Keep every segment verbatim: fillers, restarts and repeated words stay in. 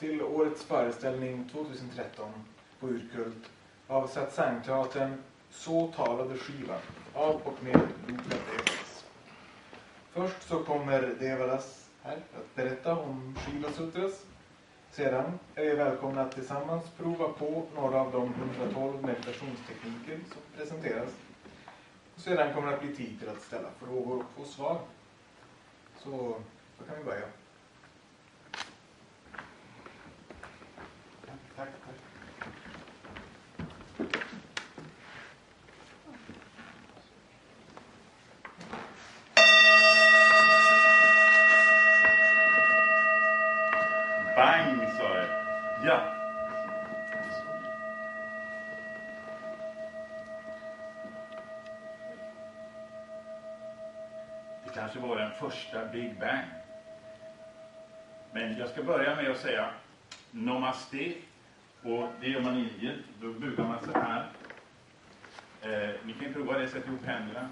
till årets föreställning tjugohundratretton på Urkult av Satsangteatern Så talade Shiva av och med Loka Devadas. Först så kommer Devadas här att berätta om Shiva sutras. Sedan är vi välkomna att tillsammans prova på några av de hundratolv meditationstekniker som presenteras. Och sedan kommer det att bli tid till att ställa frågor och få svar. Så då kan vi börja. Tack, tack, tack. Bang, sa jag. Ja. Det kanske var den första Big Bang. Men jag ska börja med att säga namaste. Och det gör man i Indien. Då bugar man så här. Eh, ni kan prova det, sätta ihop händerna.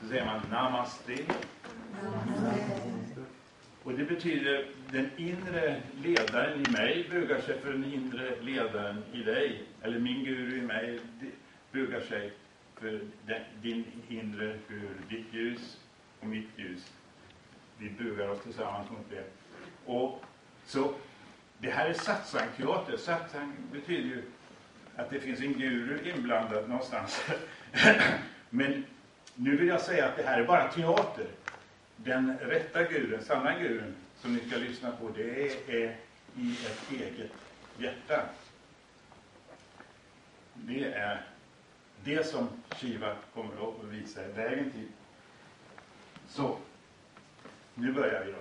Så säger man namaste. Namaste. Och det betyder, den inre ledaren i mig bugar sig för den inre ledaren i dig. Eller min guru i mig bugar sig för den, din inre guru, ditt ljus och mitt ljus. Vi bugar oss tillsammans mot det. Och så, det här är satsangteater. Satsang betyder ju att det finns en guru inblandad någonstans. Men nu vill jag säga att det här är bara teater. Den rätta gurun, sanna gurun, som ni ska lyssna på, det är i ett eget hjärta. Det är det som Shiva kommer att visa vägen till. Så, nu börjar vi då.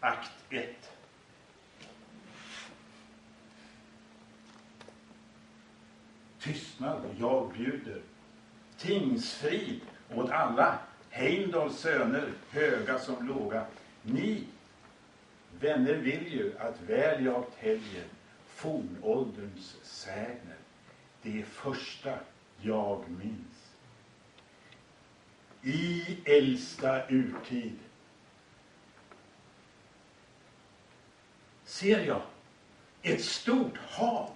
Akt ett. Tystnad, jag bjuder. Tingsfrid åt alla. Heimdals söner, höga som låga, ni vänner vill ju att väl jag täljer fornålderns sägner, det första jag minns. I äldsta urtid ser jag ett stort hav,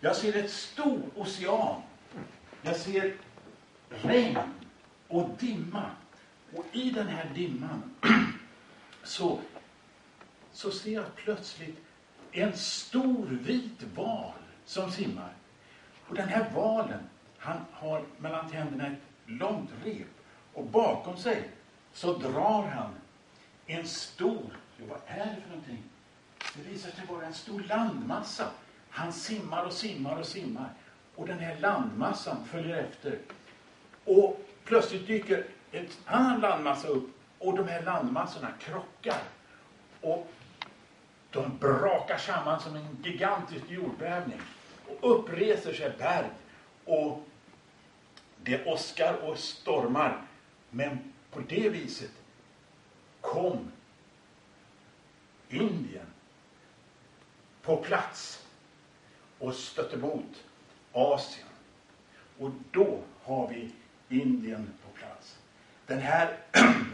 jag ser ett stort ocean, jag ser regn och dimma. Och i den här dimman så, så ser jag plötsligt en stor vit val som simmar. Och den här valen, han har mellan tänderna ett långt rep. Och bakom sig så drar han en stor, vad är det för någonting? Det visar sig vara en stor landmassa. Han simmar och simmar och simmar. Och den här landmassan följer efter. Och plötsligt dyker en annan landmassa upp och de här landmassorna krockar och de brakar samman som en gigantisk jordbävning och uppreser sig berg och det åskar och stormar, men på det viset kom Indien på plats och stötte mot Asien, och då har vi Indien på plats. Den här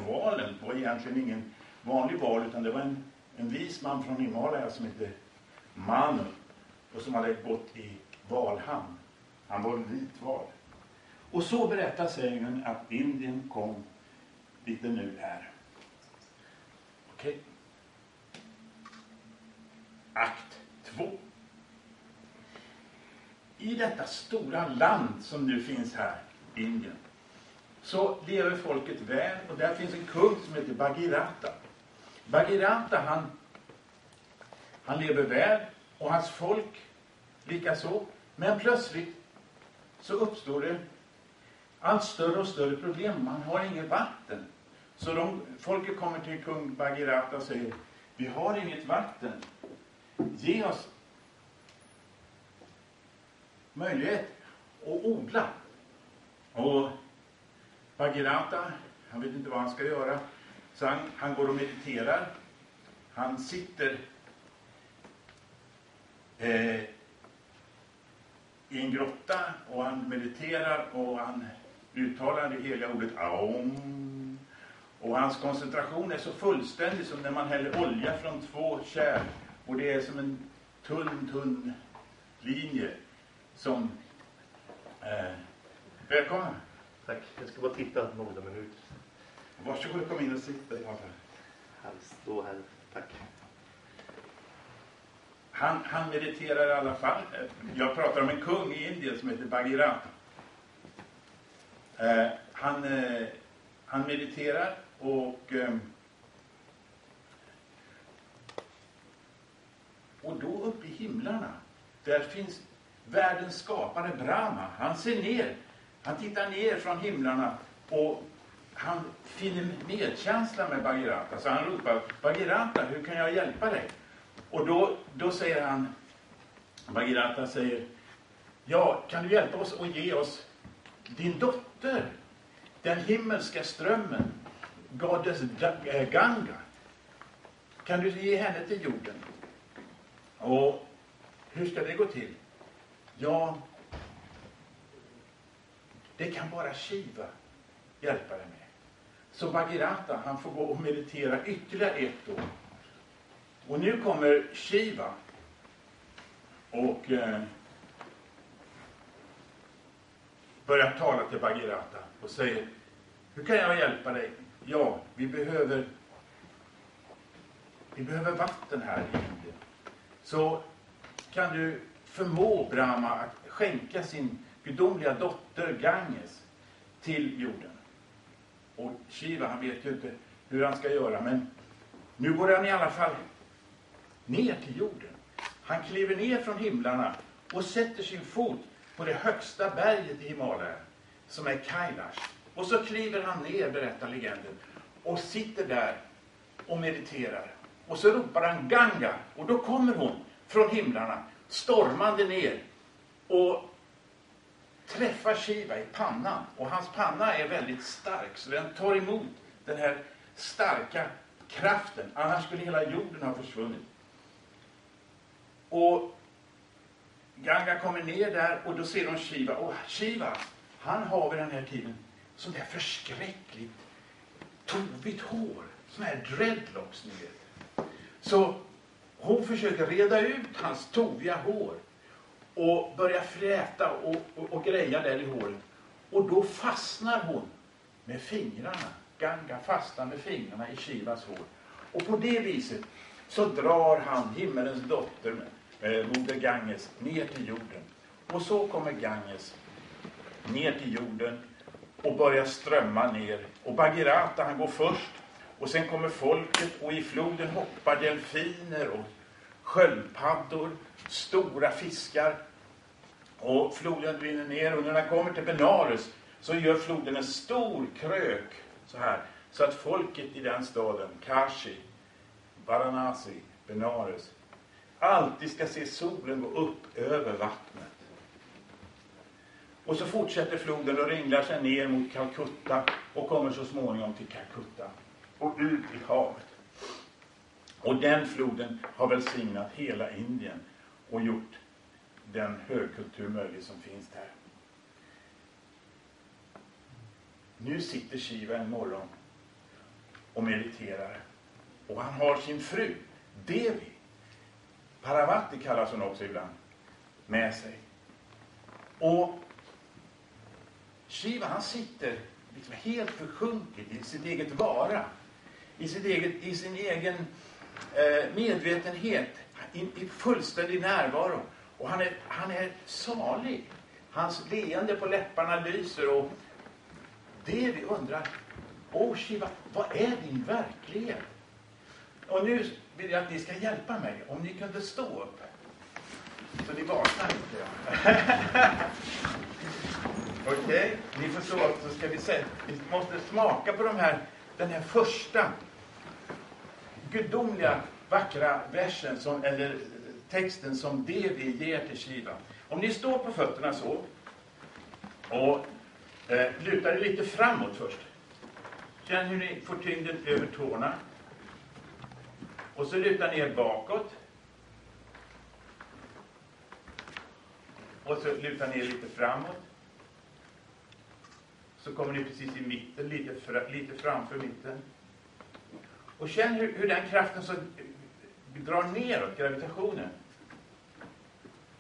valen var egentligen ingen vanlig val, utan det var en, en vis man från Himalaya som hette Manu och som hade gått i valhamn. Han var en vitval. Och så berättar sägnen att Indien kom lite nu här. Okej. Okay. Akt två. I detta stora land som nu finns här, Indien, så lever folket väl, och där finns en kung som heter Bhagiratha. Bhagiratha han, han lever väl och hans folk lika så. Men plötsligt så uppstår det allt större och större problem. Man har inget vatten. Så de, folket kommer till kung Bhagiratha och säger, vi har inget vatten. Ge oss möjlighet att odla. Och Bhagiratha, han vet inte vad han ska göra. Så han, han går och mediterar. Han sitter eh, i en grotta och han mediterar och han uttalar det heliga ordet Aum. Och hans koncentration är så fullständig som när man häller olja från två kärl. Och det är som en tunn, tunn linje som eh, välkommen. Tack, jag ska bara titta några minuter. Varsågod, kom in och sitta. Alltså, då här. Tack. Han, han mediterar i alla fall. Jag pratar om en kung i Indien som heter Bhagiratha. Eh, han, eh, han mediterar och eh, och då uppe i himlarna där finns världens skapare Brahma. Han ser ner, han tittar ner från himlarna och han finner medkänsla med Bhagiratha. Så han ropar: Bhagiratha, hur kan jag hjälpa dig? Och då, då säger han, Bhagiratha säger: ja, kan du hjälpa oss och ge oss din dotter, den himmelska strömmen, goddess Ganga. Kan du ge henne till jorden? Och hur ska det gå till? Ja, det kan bara Shiva hjälpa dig med. Så Bhagiratha, han får gå och meditera ytterligare ett år. Och nu kommer Shiva och eh, börjar tala till Bhagiratha och säger: hur kan jag hjälpa dig? Ja, vi behöver vi behöver vatten här i Indien. Så kan du förmå Brahma att skänka sin gudomliga dotter Ganges till jorden. Och Shiva, han vet ju inte hur han ska göra, men nu går han i alla fall ner till jorden. Han kliver ner från himlarna och sätter sin fot på det högsta berget i Himalaya, som är Kailash. Och så kliver han ner, berättar legenden, och sitter där och mediterar. Och så ropar han Ganga, och då kommer hon från himlarna, stormande ner och träffar Shiva i pannan. Och hans panna är väldigt stark, så den tar emot den här starka kraften. Annars skulle hela jorden ha försvunnit. Och Ganga kommer ner där och då ser de Shiva. Och Shiva, han har vid den här tiden sånt där förskräckligt tovigt hår. Sån här dreadlocks, ni vet. Så hon försöker reda ut hans toviga hår. Och börjar fräta och, och, och greja där i håret. Och då fastnar hon med fingrarna. Ganga fastnar med fingrarna i Shivas hår. Och på det viset så drar han himmelens dotter med. Moder Ganges ner till jorden. Och så kommer Ganges ner till jorden och börjar strömma ner. Och Bhagiratha, han går först, och sen kommer folket, och i floden hoppar delfiner och sköldpaddor, stora fiskar, och floden rinner ner. Och när den kommer till Benares så gör floden en stor krök så här, så att folket i den staden, Kashi, Varanasi, Benares, alltid ska se solen gå upp över vattnet. Och så fortsätter floden och ringlar sig ner mot Kalkutta och kommer så småningom till Kalkutta och ut i havet. Och den floden har välsignat hela Indien och gjort den högkultur möjlig som finns där. Nu sitter Shiva en morgon och mediterar. Och han har sin fru, Devi Parvati kallas hon också ibland, med sig. Och Shiva, han sitter liksom helt försjunket i sitt eget vara, i, sitt eget, i sin egen eh, medvetenhet, i, i fullständig närvaro. Och han är, han är salig. Hans leende på läpparna lyser, och Devi undrar: åh Shiva, vad är din verklighet? Och nu vill jag att ni ska hjälpa mig, om ni kunde stå upp. Så ni vaknar inte. Okej, okay, ni får stå upp, så ska vi se. Vi måste smaka på de här, den här första gudomliga, vackra versen, som, eller texten som Devi ger till Shiva. Om ni står på fötterna så, och eh, lutar er lite framåt först. Känn hur ni får tyngden över tårna. Och så lutar ner bakåt. Och så lutar ner lite framåt. Så kommer ni precis i mitten, lite, fra, lite framför mitten. Och känn hur, hur den kraften så drar neråt, gravitationen.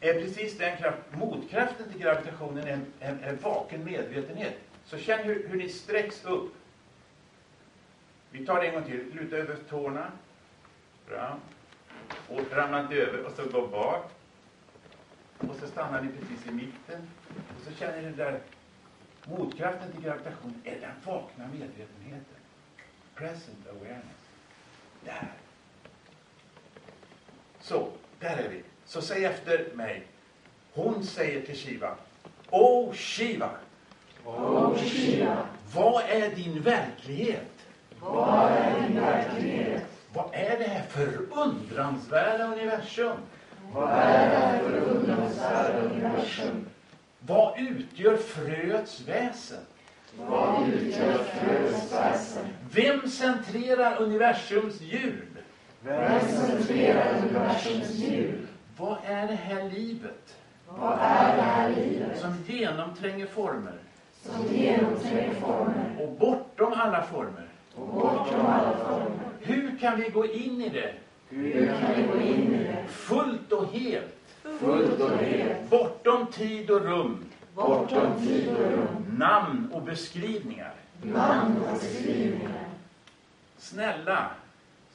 är precis den kraft, motkraften till gravitationen, en, en, en vaken medvetenhet. Så känn hur, hur ni sträcks upp. Vi tar det en gång till. Luta över tårna. Fram. Och ramlat över. Och så går bak. Och så stannar ni precis i mitten. Och så känner ni där motkraften till gravitationen är den vakna medvetenheten. Present awareness. Där. Så, där är vi. Så säg efter mig. Hon säger till Shiva. Åh Shiva. Åh Shiva. Vad är din verklighet? Vad är din verklighet? Vad är det här förundransvärda universum? Vad är det här förundransvärda universum? Vad utgör fröets väsen? Vad utgör fröets väsen? Vem centrerar universums ljud? Vem centrerar universums ljud? Vad är det här livet? Vad är det här livet? Som genomtränger former. Som genomtränger former. Och bortom alla former. Och bortom alla former. Hur kan vi gå in i det? Hur kan vi gå in i det? Fullt och helt. Fullt och helt. Bortom tid och rum. Bortom tid och rum. Namn och beskrivningar. Namn och beskrivningar. Snälla.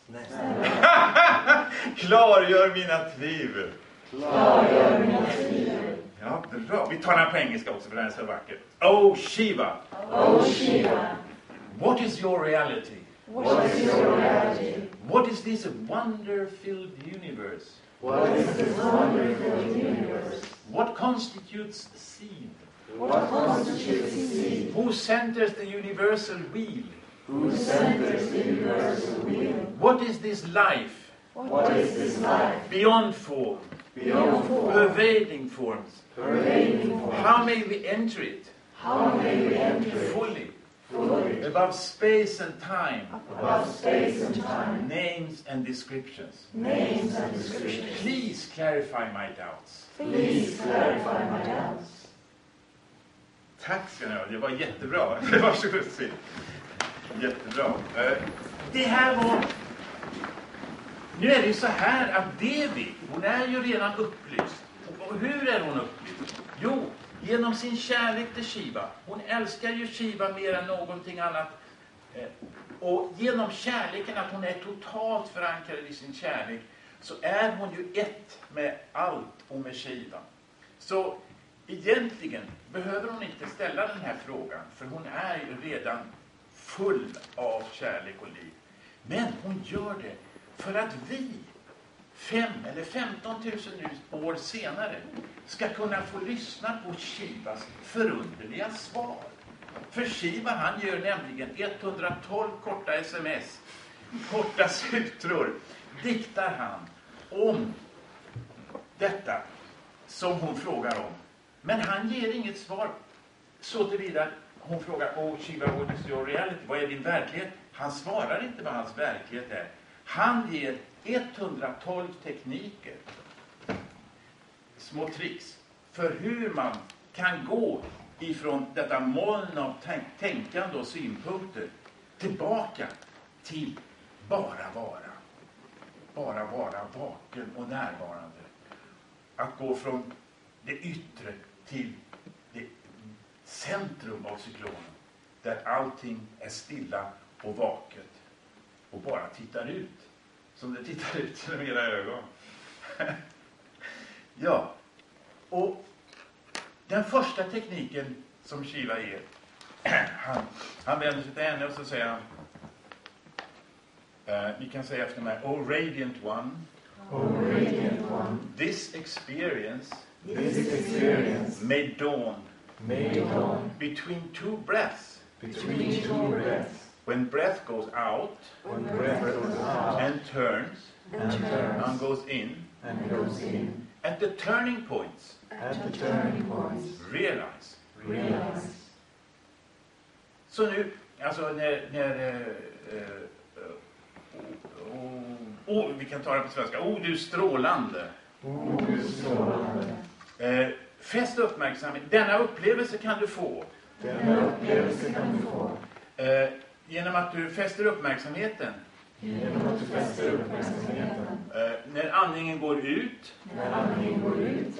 Snälla. Klargör mina tvivel. Klargör mina tvivel. Ja, bra. Vi tar den på engelska också för den är så vacker. Oh Shiva. Oh Shiva. What is your reality? What is your reality? What is this wonder-filled universe? What is this wonder-filled universe? What constitutes seed? What constitutes seed? Who centers the universal wheel? Who centers the universal wheel? What is this life? What is this life? Beyond form. Beyond form. Pervading forms. Pervading forms. How may we enter it? How may we enter it? Fully. Fully. Above space and time. Above space and time. Names and descriptions. Names and descriptions. Please clarify my doubts. Please clarify my doubts. Tack ska ni ha. Det var jättebra. Det var så fint. Jättebra. Det här var... Nu är det ju så här att Devi, hon är ju redan upplyst. Och hur är hon upplyst? Jo... Genom sin kärlek till Shiva. Hon älskar ju Shiva mer än någonting annat. Och genom kärleken, att hon är totalt förankrad i sin kärlek, så är hon ju ett med allt och med Shiva. Så egentligen behöver hon inte ställa den här frågan, för hon är ju redan full av kärlek och liv. Men hon gör det för att vi fem eller femton tusen år senare ska kunna få lyssna på Shivas förunderliga svar. För Shiva, han gör nämligen hundratolv korta sms, korta sutror, diktar han om detta som hon frågar om. Men han ger inget svar så tillvida hon frågar, oh Shiva, what is your reality? Vad är din verklighet? Han svarar inte vad hans verklighet är. Han ger hundratolv tekniker, små tricks för hur man kan gå ifrån detta moln av tänkande och synpunkter tillbaka till bara vara. Bara vara vaken och närvarande. Att gå från det yttre till det centrum av cyklonen, där allting är stilla och vaket och bara tittar ut. Som det tittar ut genom era ögon. Ja. Och den första tekniken som Shiva ger. han, han vänder sig till henne och så säger han. Eh, ni kan säga efter mig. Oh radiant one. Oh radiant one. This experience. This experience. May dawn. May dawn. Between two breaths. Between two breaths. When breath goes out, when breath goes out and turns, and, turns and, goes in, and goes in, at the turning points, at the turning points realize. realize. Så nu, alltså när, när eh, oh, oh, oh, vi kan ta det på svenska, oh du strålande. Oh, du strålande. Eh, fäst uppmärksamhet, denna upplevelse kan du få. Denna upplevelse kan du få. Eh, Genom att du fäster uppmärksamheten När andningen går ut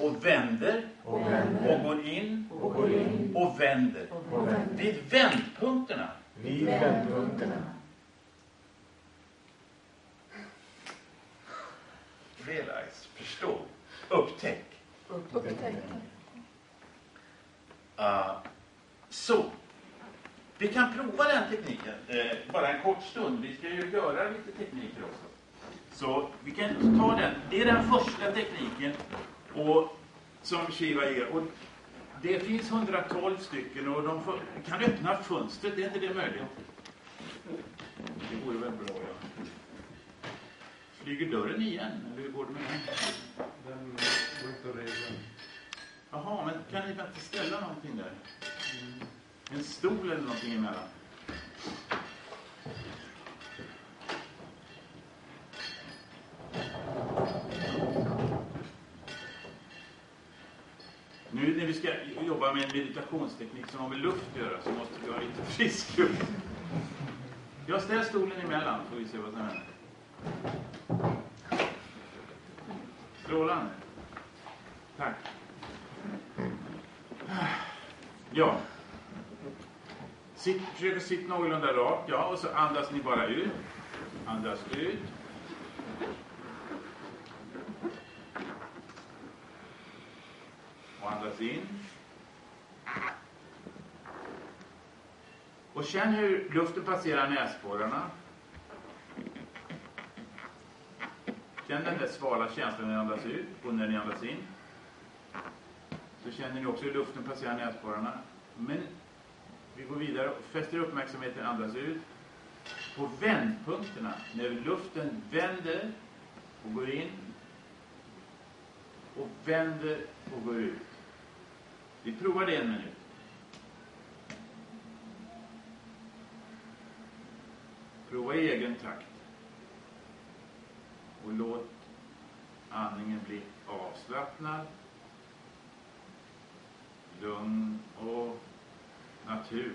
och vänder och går in och vänder. Vid vändpunkterna. Vid vändpunkterna. Realize, förstå, upptäck. Upptäck. Uh, så. Vi kan prova den tekniken, eh, bara en kort stund. Vi ska ju göra lite tekniker också. Så vi kan ta den. Det är den första tekniken och, som Shiva ger. Och det finns hundratolv stycken och de får, kan öppna fönstret. Är inte det möjligt? Det vore väl bra, ja. Flyger dörren igen? Eller hur går det med den? Den går inte att reda. Jaha, men kan ni inte ställa någonting där? En stol eller någonting emellan. Nu när vi ska jobba med en meditationsteknik som har med luft att göra så måste vi ha lite frisk luft. Jag ställer stolen emellan får vi se vad som händer. Strålande. Tack. Ja. Sitt, försöker sitta någorlunda rakt, ja, och så andas ni bara ut. Andas ut. Och andas in. Och känn hur luften passerar näsborrarna. Känn den där svala känslan när ni andas ut och när ni andas in. Så känner ni också hur luften passerar näsborrarna. Men vi går vidare och fäster uppmärksamheten, andas ut på vändpunkterna när luften vänder och går in och vänder och går ut. Vi provar det en minut. Prova i egen takt och låt andningen bli avslappnad, lugn och naturligt.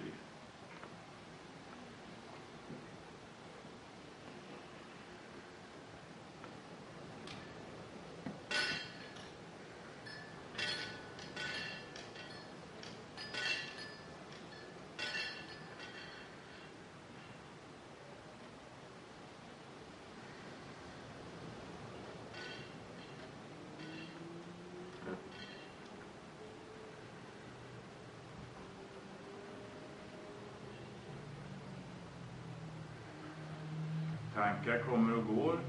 Tankar kommer och går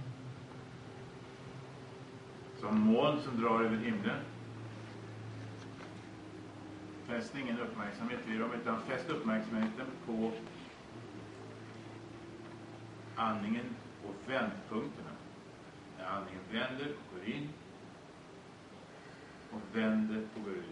som moln som drar över himlen. Fäst ingen uppmärksamhet vid dem utan fäst uppmärksamheten på andningen och vändpunkterna. När andningen vänder och går in och vänder och går ut.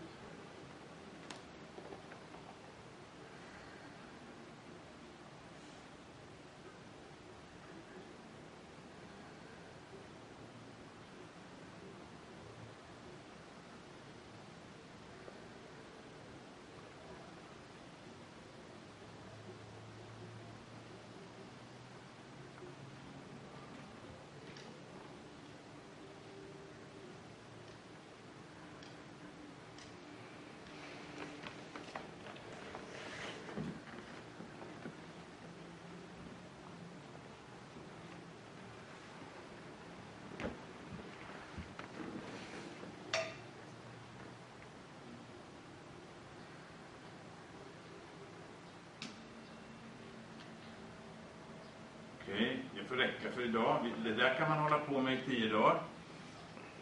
Okej, det får räcka för idag. Det där kan man hålla på med i tio dagar.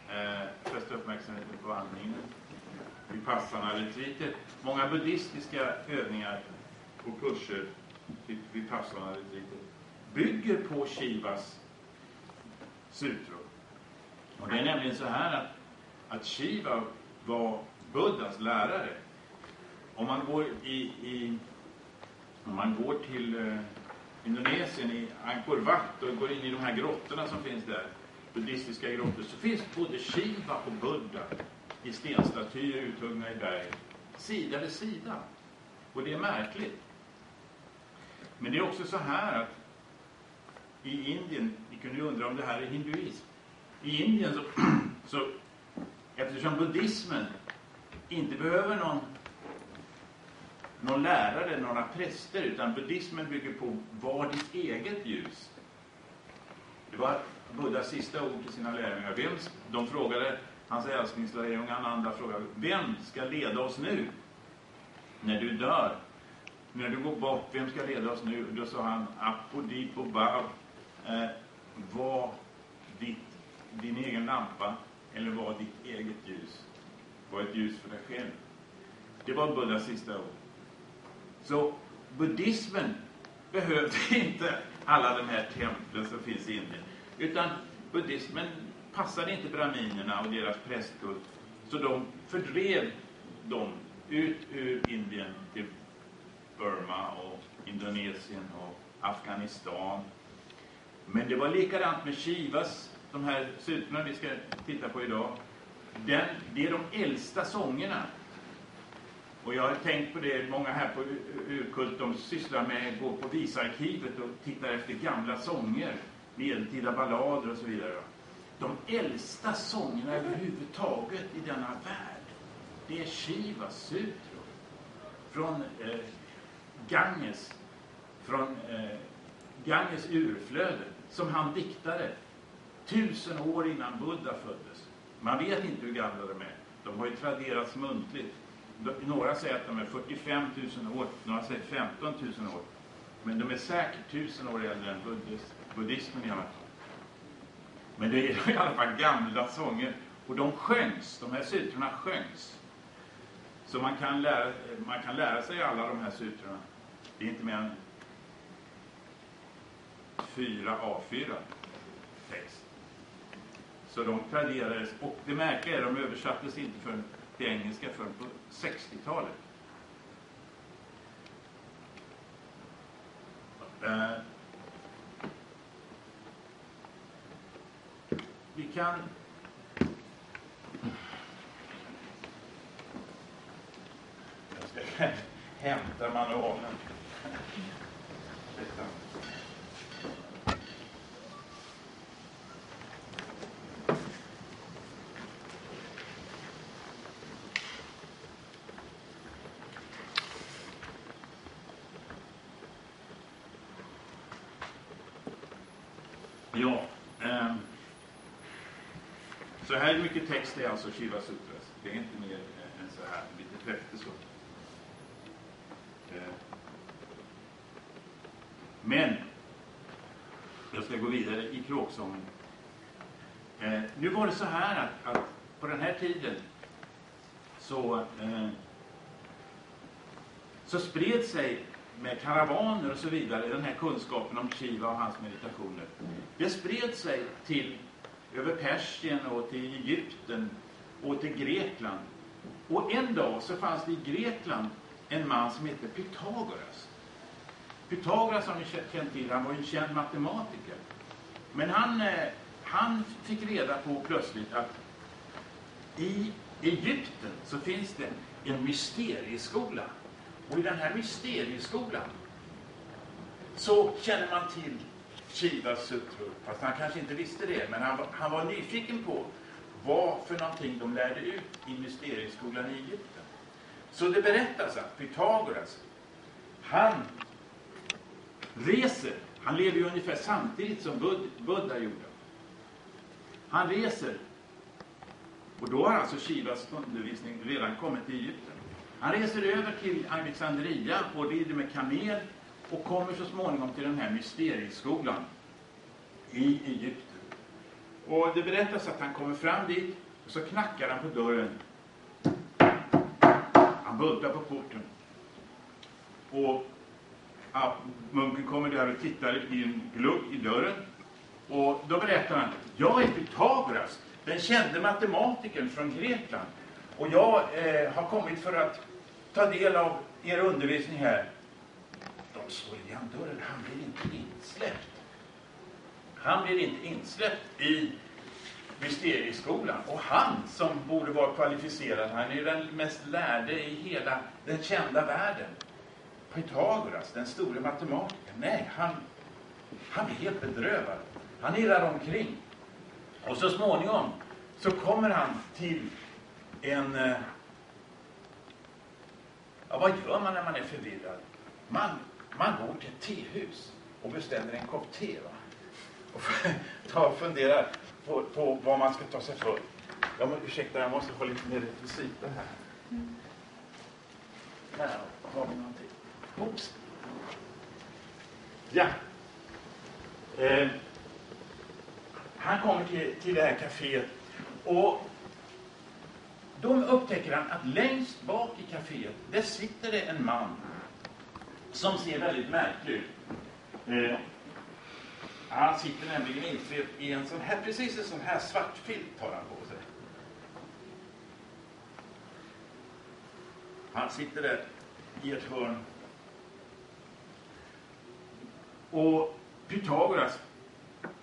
Eh, Fästa uppmärksamheten på andningen. Vi passarna retreater. Många buddhistiska övningar och kurser typ vi passarna retreater bygger på Shivas sutror. Och det är nämligen så här att, att Shiva var Buddhas lärare. Om man går i, i om man går till eh, Indonesien i Angkor Wat och går in i de här grottorna som finns där, buddhistiska grottor, så finns både Shiva och Buddha i stenstatyer uthuggna i berg sida vid sida, och det är märkligt. Men det är också så här att i Indien, vi kunde ju undra om det här är hinduism. I Indien så, så eftersom buddhismen inte behöver någon, någon lärare, några präster, utan buddhismen bygger på var ditt eget ljus. Det var Buddhas sista ord till sina lärjungar. Vem, de frågade hans älsklingslärjungar, och andra frågade, vem ska leda oss nu? När du dör, när du går bort, vem ska leda oss nu? Då sa han, apodipo bav, eh, var ditt, din egen lampa, eller var ditt eget ljus. Var ett ljus för dig själv. Det var Buddhas sista ord. Så buddhismen behövde inte alla de här templen som finns i Indien, utan buddhismen passade inte brahminerna och deras prästkult, så de fördrev dem ut ur Indien till Burma och Indonesien och Afghanistan. Men det var likadant med Shivas, de här sutrorna vi ska titta på idag. Den, det är de äldsta sångerna. Och jag har tänkt på det, många här på Urkult, de sysslar med att gå på visarkivet och tittar efter gamla sånger, medeltida ballader och så vidare. De äldsta sångerna överhuvudtaget i denna värld, det är Shiva sutror från eh, Ganges, från eh, Ganges urflöde, som han diktade tusen år innan Buddha föddes. Man vet inte hur gamla de är, de har ju traderats muntligt. Några säger att de är fyrtiofem tusen år, några säger femton tusen år. Men de är säkert tusen år äldre än buddhist, buddhismen i alla fall. Men det är i alla fall gamla sånger. Och de sjöngs, de här sutrorna sjöngs. Så man kan lära, man kan lära sig alla de här sutrorna. Det är inte mer än fyra A fyra text. Så de traderades, och det märkliga är att de översattes inte förrän till engelska för på sextiotalet. Eh, vi kan jag ska hämta manualen. Så här mycket text är alltså Shiva sutras. Det är inte mer än så här, lite träffte så. Men jag ska gå vidare i kråksången. Nu var det så här att, att på den här tiden så så spred sig med karavaner och så vidare den här kunskapen om Shiva och hans meditationer. Det spred sig till över Persien och till Egypten och till Grekland. Och en dag så fanns det i Grekland en man som hette Pythagoras. Pythagoras, som ni känner till, han var ju en känd matematiker. Men han, han fick reda på plötsligt att i Egypten så finns det en mysterieskola. Och i den här mysterieskolan så känner man till Shivas sutror, fast han kanske inte visste det, men han, han var nyfiken på vad för någonting de lärde ut i mysterieskolan i Egypten. Så det berättas att Pythagoras, han reser, han lever ju ungefär samtidigt som Bud, Buddha gjorde. Han reser, och då har alltså Shivas undervisning redan kommit till Egypten. Han reser över till Alexandria och rider med kamel och kommer så småningom till den här mysterieskolan i Egypten. Och det berättas att han kommer fram dit, och så knackar han på dörren. Han bultar på porten. Och ja, munken kommer där och tittar i en glugg i dörren. Och då berättar han, jag är Pythagoras, den kände matematikern från Grekland. Och jag eh, har kommit för att ta del av er undervisning här. De slår igen dörren, han blir inte insläppt. Han blir inte insläppt i mysterieskolan. Och han som borde vara kvalificerad, han är ju den mest lärde i hela den kända världen. Pythagoras, den store matematikern. Nej, han, Han blir helt bedrövad. Han irrar omkring. Och så småningom så kommer han till en... Ja, vad gör man när man är förvirrad? Man, man går till ett tehus och beställer en kopp te, va? Och tar och funderar på, på vad man ska ta sig för. Ja, men ursäkta, jag måste få lite mer rekvisita här. Mm. Här har vi någonting. Oops. Ja. Eh, han kommer till, till det här kaféet och då upptäcker han att längst bak i kaféet där sitter det en man som ser väldigt märklig ut. Eh, han sitter nämligen inte i en sån här, precis en sån här svart filt har han på sig. Han sitter där i ett hörn. Och Pythagoras,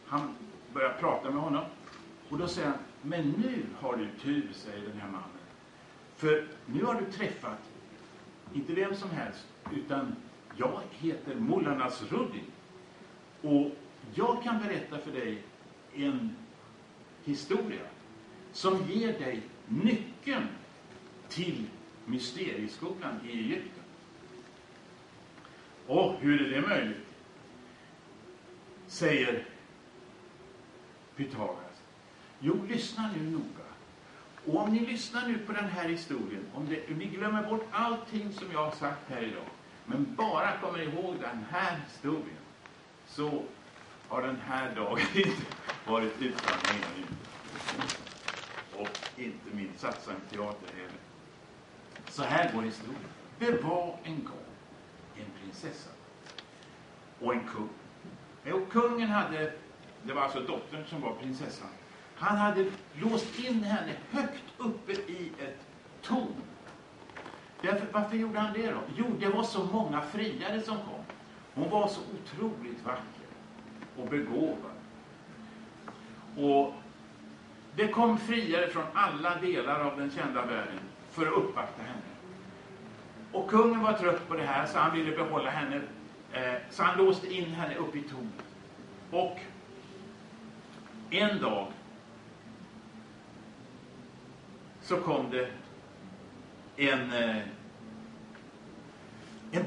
han börjar prata med honom. Och då säger han, men nu har du tur, säger den här mannen. För nu har du träffat, inte vem som helst, utan jag heter Mulla Nasruddin. Och jag kan berätta för dig en historia som ger dig nyckeln till mysterieskolan i Egypten. Och hur är det möjligt? Säger Pythagoras. Jo, lyssna nu noga. Och om ni lyssnar nu på den här historien, om, det, om ni glömmer bort allting som jag har sagt här idag, men bara kommer ihåg den här historien, så har den här dagen inte varit utan mening. Och inte min Satsangteatern heller. Så här går historien. Det var en gång en prinsessa och en kung. Och kungen hade, det var alltså dottern som var prinsessan, han hade låst in henne högt uppe i ett torn. Därför, varför gjorde han det då? Jo, det var så många friare som kom. Hon var så otroligt vacker och begåvad. Och det kom friare från alla delar av den kända världen för att uppvakta henne. Och kungen var trött på det här, så han ville behålla henne. Så han låste in henne upp i tornet. Och en dag så kom det en en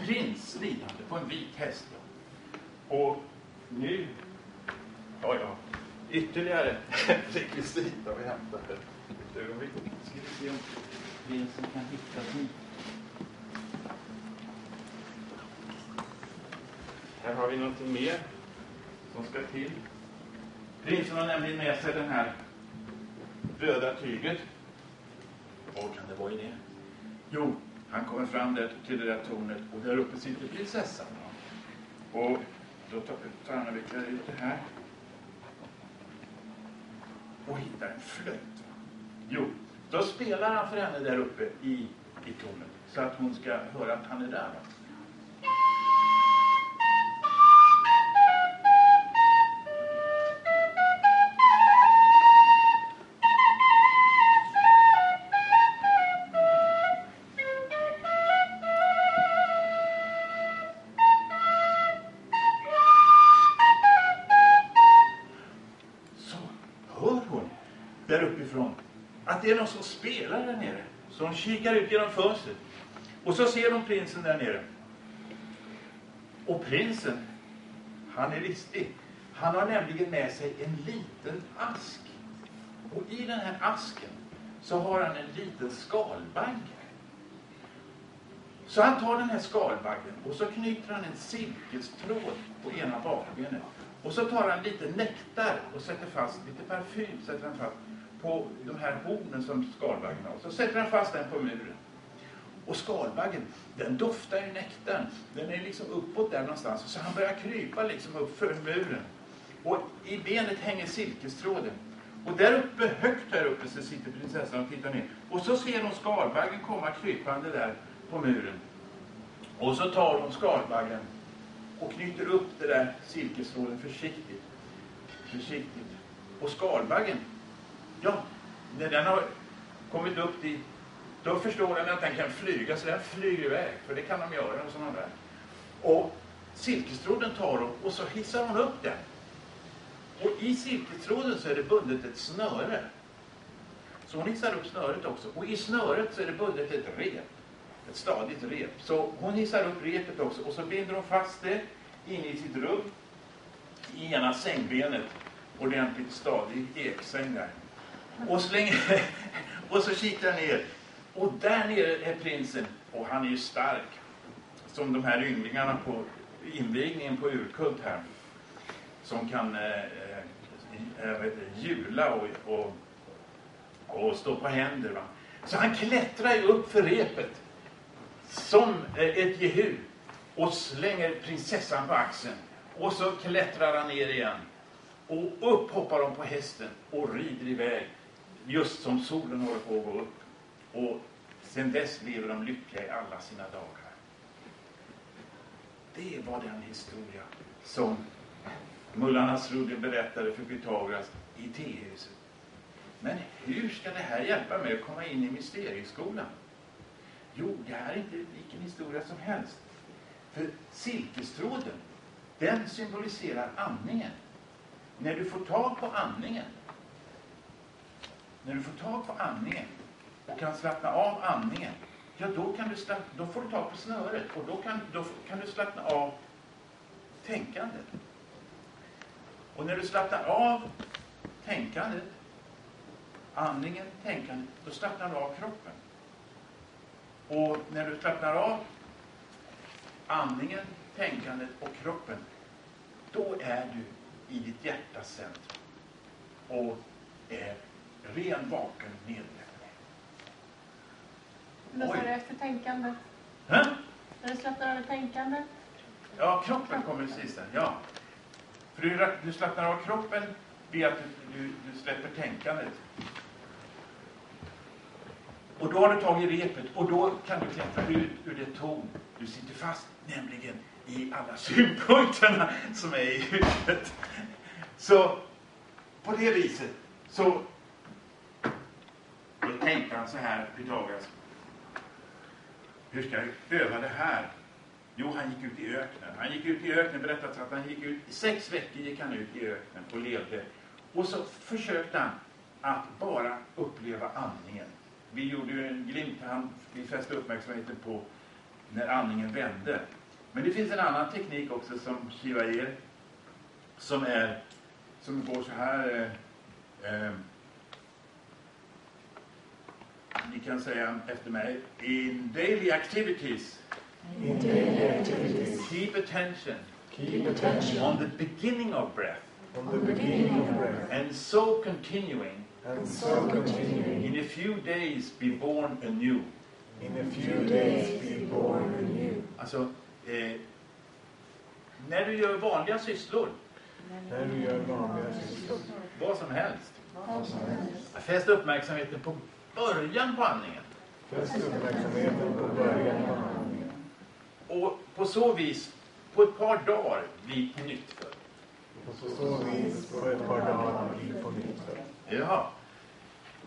prins ridande på en vit häst. Och nu har jag ytterligare rekvisit har vi hämtat. Ska vi se om prinsen kan hitta hit. Här har vi någonting mer som ska till. Prinsen har nämligen med sig den här röda tyget. Vad kan det vara i det? Jo, han kommer fram där till det där tornet och där uppe sitter prinsessan. Och då tar han och vecklar ut det här. Och hittar en flöjt. Jo, då spelar han för henne där uppe i, i tornet. Så att hon ska höra att han är där. Det är någon som spelar där nere. Så de kikar ut genom fönstret. Och så ser de prinsen där nere. Och prinsen, han är listig. Han har nämligen med sig en liten ask. Och i den här asken så har han en liten skalbagge. Så han tar den här skalbaggen och så knyter han en silkestråd på ena bakbenet. Och så tar han lite nektar och sätter fast, lite parfym sätter han fast på de här hornen som skalbaggen har. Så sätter han fast den på muren. Och skalbaggen, den doftar ju nektarn. Den är liksom uppåt där någonstans. Så han börjar krypa liksom upp för muren. Och i benet hänger silkestråden. Och där uppe, högt där uppe, så sitter prinsessan och tittar ner. Och så ser hon skalbaggen komma krypande där på muren. Och så tar hon skalbaggen och knyter upp det där silkestråden försiktigt. Försiktigt. Och skalbaggen, ja, när den har kommit upp dit, då förstår den att den kan flyga, så den flyger iväg. För det kan de göra och sådana där. Och silkestråden tar dem och så hissar hon upp den. Och i silkestråden så är det bundet ett snöre. Så hon hissar upp snöret också. Och i snöret så är det bundet ett rep. Ett stadigt rep. Så hon hissar upp repet också. Och så binder hon fast det in i sitt rum. I ena sängbenet. Ordentligt stadig eksäng där. Och, slänger, och så kikar ner. Och där nere är prinsen. Och han är ju stark. Som de här ynglingarna på invigningen på Urkult här. Som kan eh, eh, vet, jula och... och och stå på händer, va? Så han klättrar ju upp för repet som ett jehu och slänger prinsessan på axeln och så klättrar han ner igen och upp hoppar de på hästen och rider iväg just som solen håller på att gå upp, och sen dess lever de lyckliga i alla sina dagar. Det var den historia som Mulla Nasruddin berättade för Pythagoras i tehuset. Men hur ska det här hjälpa mig att komma in i mysterieskolan? Jo, det här är inte vilken historia som helst. För silkestråden, den symboliserar andningen. När du får tag på andningen, när du får tag på andningen och kan slappna av andningen, ja då, kan du slappna, då får du tag på snöret och då kan, då kan du slappna av tänkandet. Och när du slappnar av tänkandet, andningen, tänkandet, då slappnar du av kroppen. Och när du slappnar av andningen, tänkandet och kroppen, då är du i ditt hjärtas centrum och är ren, vaken, medveten. Men vad är det efter tänkandet? Hä? När du slappnar av tänkandet? Ja, kroppen kommer precis där, ja. För du, du slappnar av kroppen via att du, du, du släpper tänkandet. Och då har du tagit repet och då kan du klättra ut ur det torn. Du sitter fast nämligen i alla synpunkterna som är i huvudet. Så på det viset så då tänkte han så här, Pythagoras. Hur ska jag öva det här? Jo, han gick ut i öknen. Han gick ut i öknen, berättat att han gick ut i sex veckor gick han ut i öknen och levde. Och så försökte han att bara uppleva andningen. Vi gjorde ju en glimt, han, vi fäste uppmärksamheten på när andningen vände. Men det finns en annan teknik också som Shiva ger, som är, som går så här, eh, eh, ni kan säga efter mig, in daily activities, in daily activities. Keep attention, keep attention on the beginning of breath, on the beginning of breath, and so continuing. And so continuing. In a few days be born anew. In a few days be born anew. Alltså, eh, när du gör vanliga sysslor. När du gör vanliga sysslor. Vad som helst. Vad som helst. Fäst uppmärksamheten på början på andningen. Fäst uppmärksamheten på början på andningen. Och på så vis, på ett par dagar, bli på nytt född. På så vis, på ett par dagar, bli på nytt född. Jaha.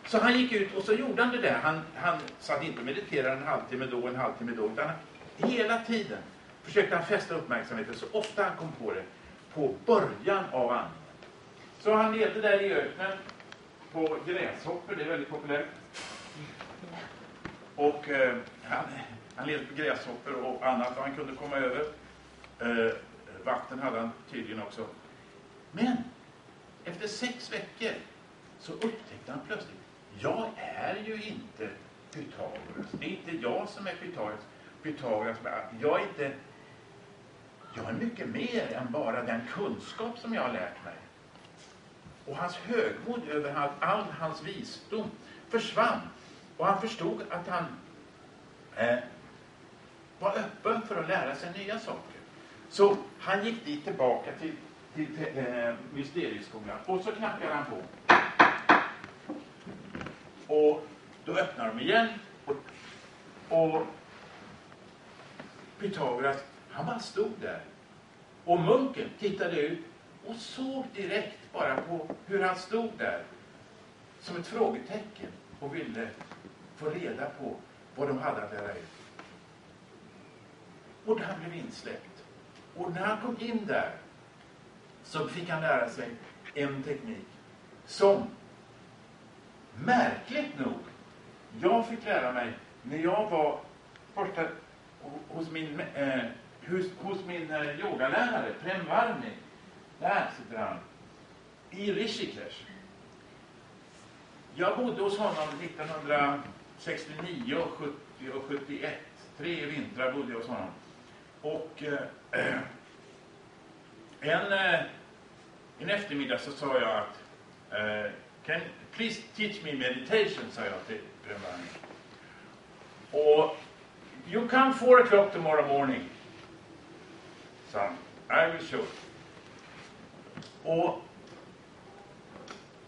Så han gick ut och så gjorde han det där. Han, han satt inte och mediterade en halvtimme då, en halvtimme då. Utan han, hela tiden försökte han fästa uppmärksamheten så ofta han kom på det. På början av andningen. Så han levde där i öknen på gräshoppor. Det är väldigt populärt. Och eh, han, han levde på gräshoppor och annat han kunde komma över. Eh, vatten hade han tydligen också. Men efter sex veckor så upptäckte han plötsligt, jag är ju inte Pythagoras. Det är inte jag som är Pythagoras. Pythagoras jag är inte, jag är mycket mer än bara den kunskap som jag har lärt mig. Och hans högmod över all, all hans visdom försvann. Och han förstod att han eh, var öppen för att lära sig nya saker. Så han gick dit tillbaka till, till, till eh, mysterieskolan och så knackade han på. Och då öppnar de igen. Och, och Pythagoras, han bara stod där. Och munken tittade ut och såg direkt bara på hur han stod där. Som ett frågetecken. Och ville få reda på vad de hade att lära ut. Och han blev insläppt. Och när han kom in där så fick han lära sig en teknik som, märkligt nog, jag fick lära mig när jag var första hos min, eh, hos, hos min eh, yogalärare, Premvarni. Där sitter han, i Rishikesh. Jag bodde hos honom nittonhundrasextionio, sjuttio och sjuttioett. Tre vintrar bodde jag hos honom. Och eh, en, eh, en eftermiddag så sa jag att eh, can please teach me meditation, sa jag till Premvarni. Och you come four o'clock tomorrow morning, sa han. I will show. Och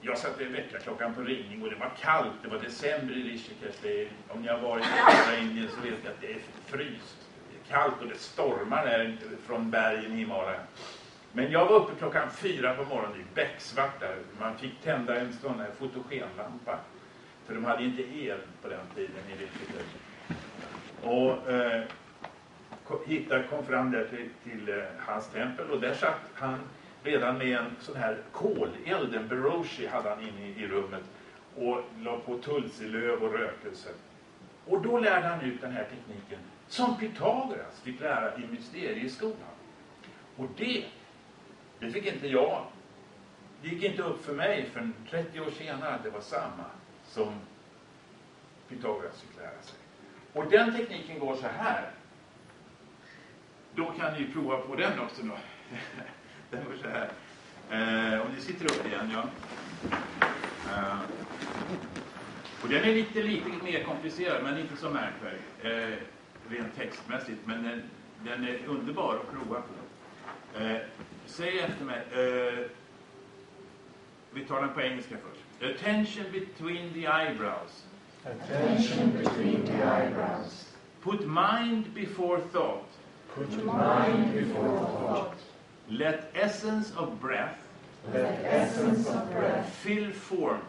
jag satte väckarklockan på ringning och det var kallt, det var december i Rishikesh. Det är, om ni har varit i norra Indien så vet ni att det är fryst, det är kallt och det stormar där från bergen i Himalaya. Men jag var uppe klockan fyra på morgonen, i becksvart där, man fick tända en sån här fotogenlampa, för de hade inte el på den tiden i Rishikesh. Och eh, hittade, kom fram där till, till eh, hans tempel, och där satt han redan med en sån här koleld, en beroshi hade han inne i, i rummet, och la på tulsilöv och rökelse. Och då lärde han ut den här tekniken som Pythagoras fick lära i mysterieskolan. Och det, det fick inte jag. Det gick inte upp för mig för trettio år senare, det var samma som Pythagoras fick lära sig. Och den tekniken går så här. Då kan ni prova på den också då. Den går så här. Eh, om ni sitter upp igen, ja. Eh, och den är lite, lite mer komplicerad, men inte så märkvärdig. Eh, rent textmässigt, men den, den är underbar att prova på. Eh, säg efter mig. Eh, vi tar den på engelska först. Attention between the eyebrows. Attention between the eyebrows. Put mind before thought. Put mind before thought. Let essence of breath, Let essence of breath fill form,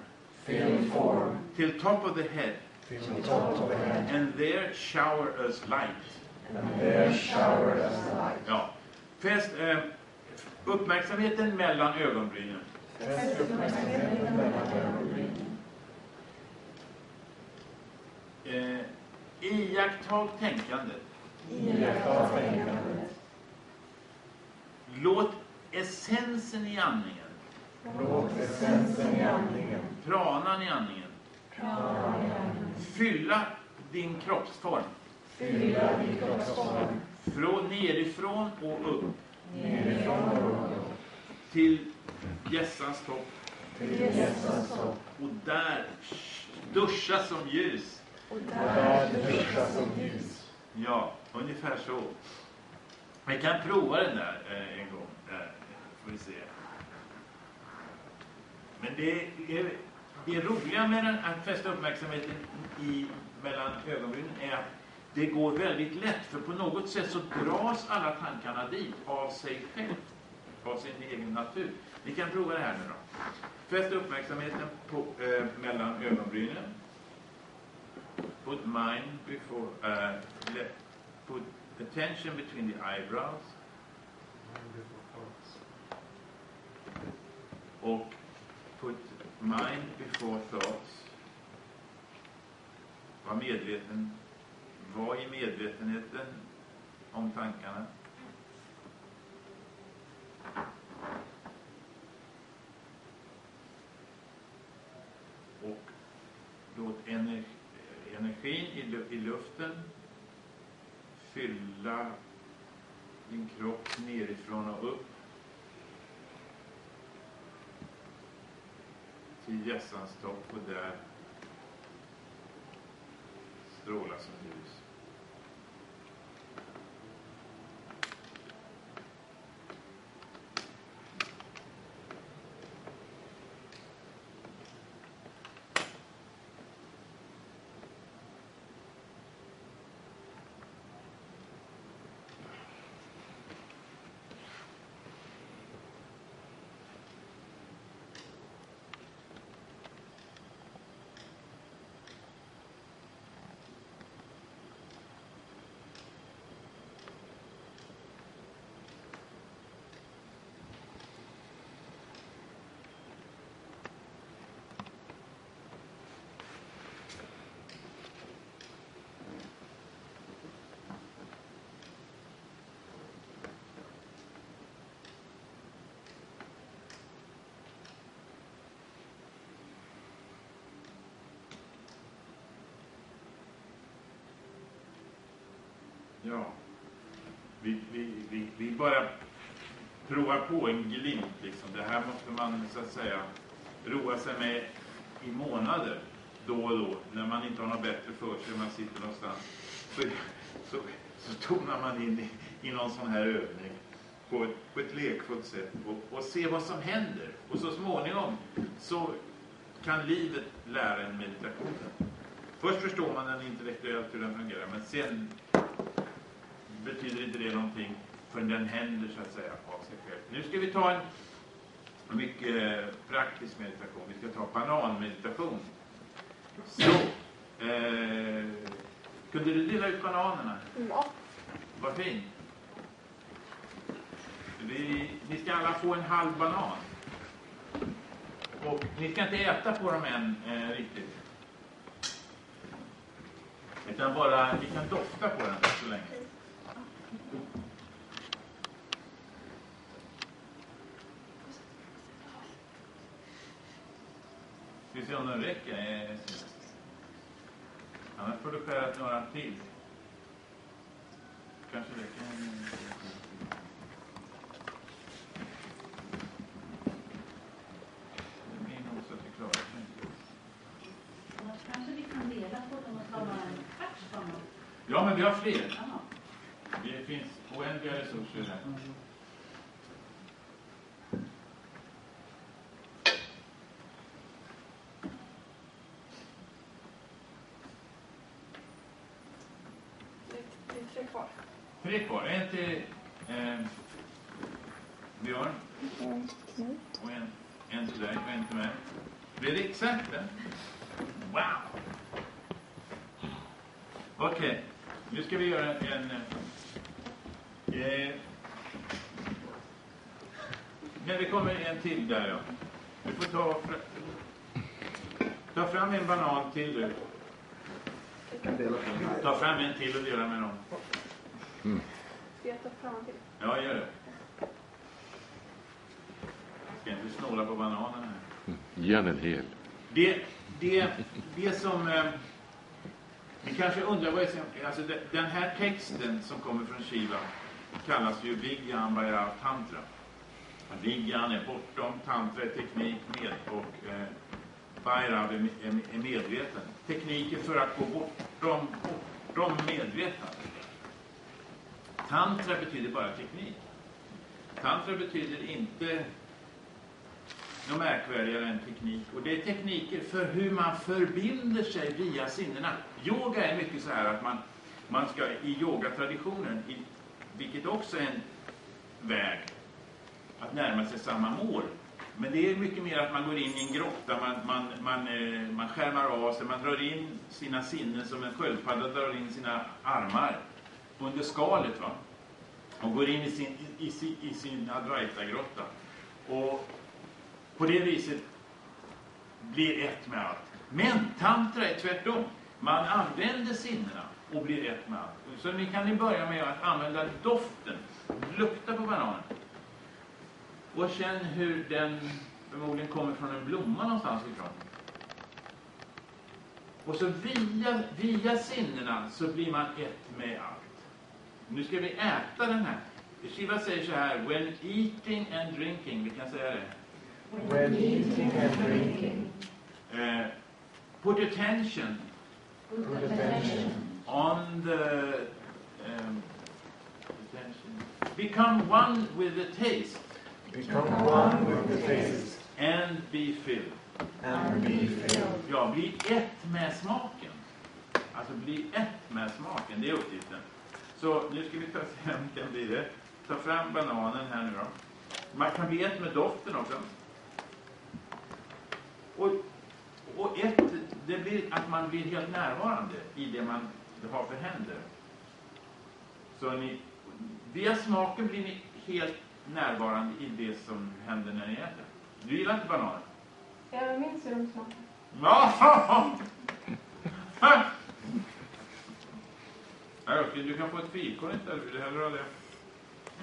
fill form till top of the head, till top of the head, and there shower us light, and there shower us light. Ja. Fäst eh, uppmärksamheten mellan ögonbrynen. Fäst uppmärksamheten mellan ögonbrynen. Eh, iakttag tänkandet. Iakttag tänkandet. Låt essensen i andningen. Låt essensen i andningen. Pranan i andningen. Pranan i andningen. Fylla din kroppsform. Fylla din kroppsform. Från nerifrån och upp. Nerifrån och upp. Till gässans topp. Till gässans topp. Och där duscha som ljus. Och där duscha som ljus. Ja, ungefär så. Vi kan prova den där eh, en gång. Där. Får vi se. Men det är, det är roliga med den, att fästa uppmärksamheten i, mellan ögonbrynen är att det går väldigt lätt. För på något sätt så dras alla tankarna dit av sig själv. Av sin egen natur. Vi kan prova det här nu då. Fästa uppmärksamheten på, eh, mellan ögonbrynen. Put mind before... Eh, let, put the tension between the eyebrows. Or put mind before thoughts. Var medveten. Var i medvetenheten om tankarna. Och låt energi, energin i, i luften fylla din kropp nerifrån och upp till gässans topp, och där stråla som ljus. Ja, vi, vi, vi, vi bara provar på en glimt liksom. Det här måste man så att säga roa sig med i månader då och då, när man inte har något bättre för sig, man sitter någonstans så, så, så tonar man in i, i någon sån här övning på ett, på ett lekfullt sätt och, och se vad som händer, och så småningom så kan livet lära en meditation. Först förstår man den intellektuellt hur den fungerar, men sen betyder inte det någonting förrän den händer så att säga av sig själv. Nu ska vi ta en mycket praktisk meditation. Vi ska ta bananmeditation. Så, eh, kunde du dela ut bananerna? Ja. Vad fint. Vi, ni ska alla få en halv banan. Och ni ska inte äta på dem än eh, riktigt. Utan bara, ni kan dofta på den så länge. Ska vi se om den räcker. Annars får du skära några till. Kanske räcker en... Ja, men vi har fler. Det finns oändliga resurser där. Det är tre kvar. Tre kvar. En till eh, Björn. Och en, en till dig och en till mig. Blir det exakt? Wow! Okej. Okay. Nu ska vi göra en, en eh, när det kommer en till där, ja. Du får ta, ta fram en banan till du. Ta fram en till och dela med dem. Mm. Ska jag ta fram en till? Ja, gör det. Ska inte snåla på bananerna här. Gärna en hel. Det, det, det som... Eh, Ni kanske undrar vad är, alltså den här texten som kommer från Shiva kallas ju Vighyan Bhairava Tantra. Vighyan är bortom, tantra är teknik med, och eh, Bhairava är, är, är medveten. Tekniken för att gå bortom, bortom medvetandet. Tantra betyder bara teknik. Tantra betyder inte något märkvärdigare än teknik. Och det är tekniker för hur man förbinder sig via sinnena. Yoga är mycket så här att man, man ska i yogatraditionen, i, vilket också är en väg att närma sig samma mål. Men det är mycket mer att man går in i en grotta, man, man, man, eh, man skärmar av sig, man drar in sina sinnen som en sköldpadda drar in sina armar under skalet, va? Och går in i sin, i, i, i sin Advaita-grotta. Och på det viset blir ett med allt. Men tantra är tvärtom. Man använder sinnena och blir ett med allt. Så ni kan ni börja med att använda doften. Lukta på bananen. Och känn hur den förmodligen kommer från en blomma någonstans ifrån. Och så via, via sinnena så blir man ett med allt. Nu ska vi äta den här. Shiva säger så här. When eating and drinking. Vi kan säga det. When eating and drinking, uh, put attention, put attention on the um, attention. Become one with the taste. Become one with the taste. And be filled. And be filled. Ja, bli ett med smaken. Alltså bli ett med smaken. Det är uppgiften. Så nu ska vi ta fram den blir ta fram bananen här nu då. Man kan bli ett med doften också. Och, och ett, det blir att man blir helt närvarande i det man har för händer. Så ni, via smaken blir ni helt närvarande i det som händer när ni äter. Du gillar inte bananer? Jag minns hur de smakar. Ja! Ja, du kan få ett fikon istället, vill du hellre ha det?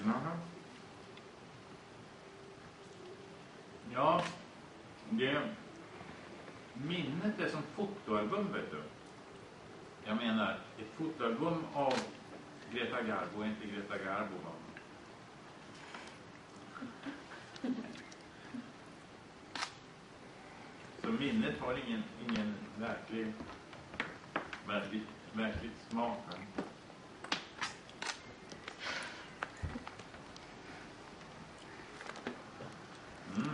Jaha. Ja, det... Minnet är som fotoalbum, vet du. Jag menar, ett fotoalbum av Greta Garbo, entre Greta Garbo, så minnet har ingen, ingen verklig, verkligt, verkligt smak. Mm.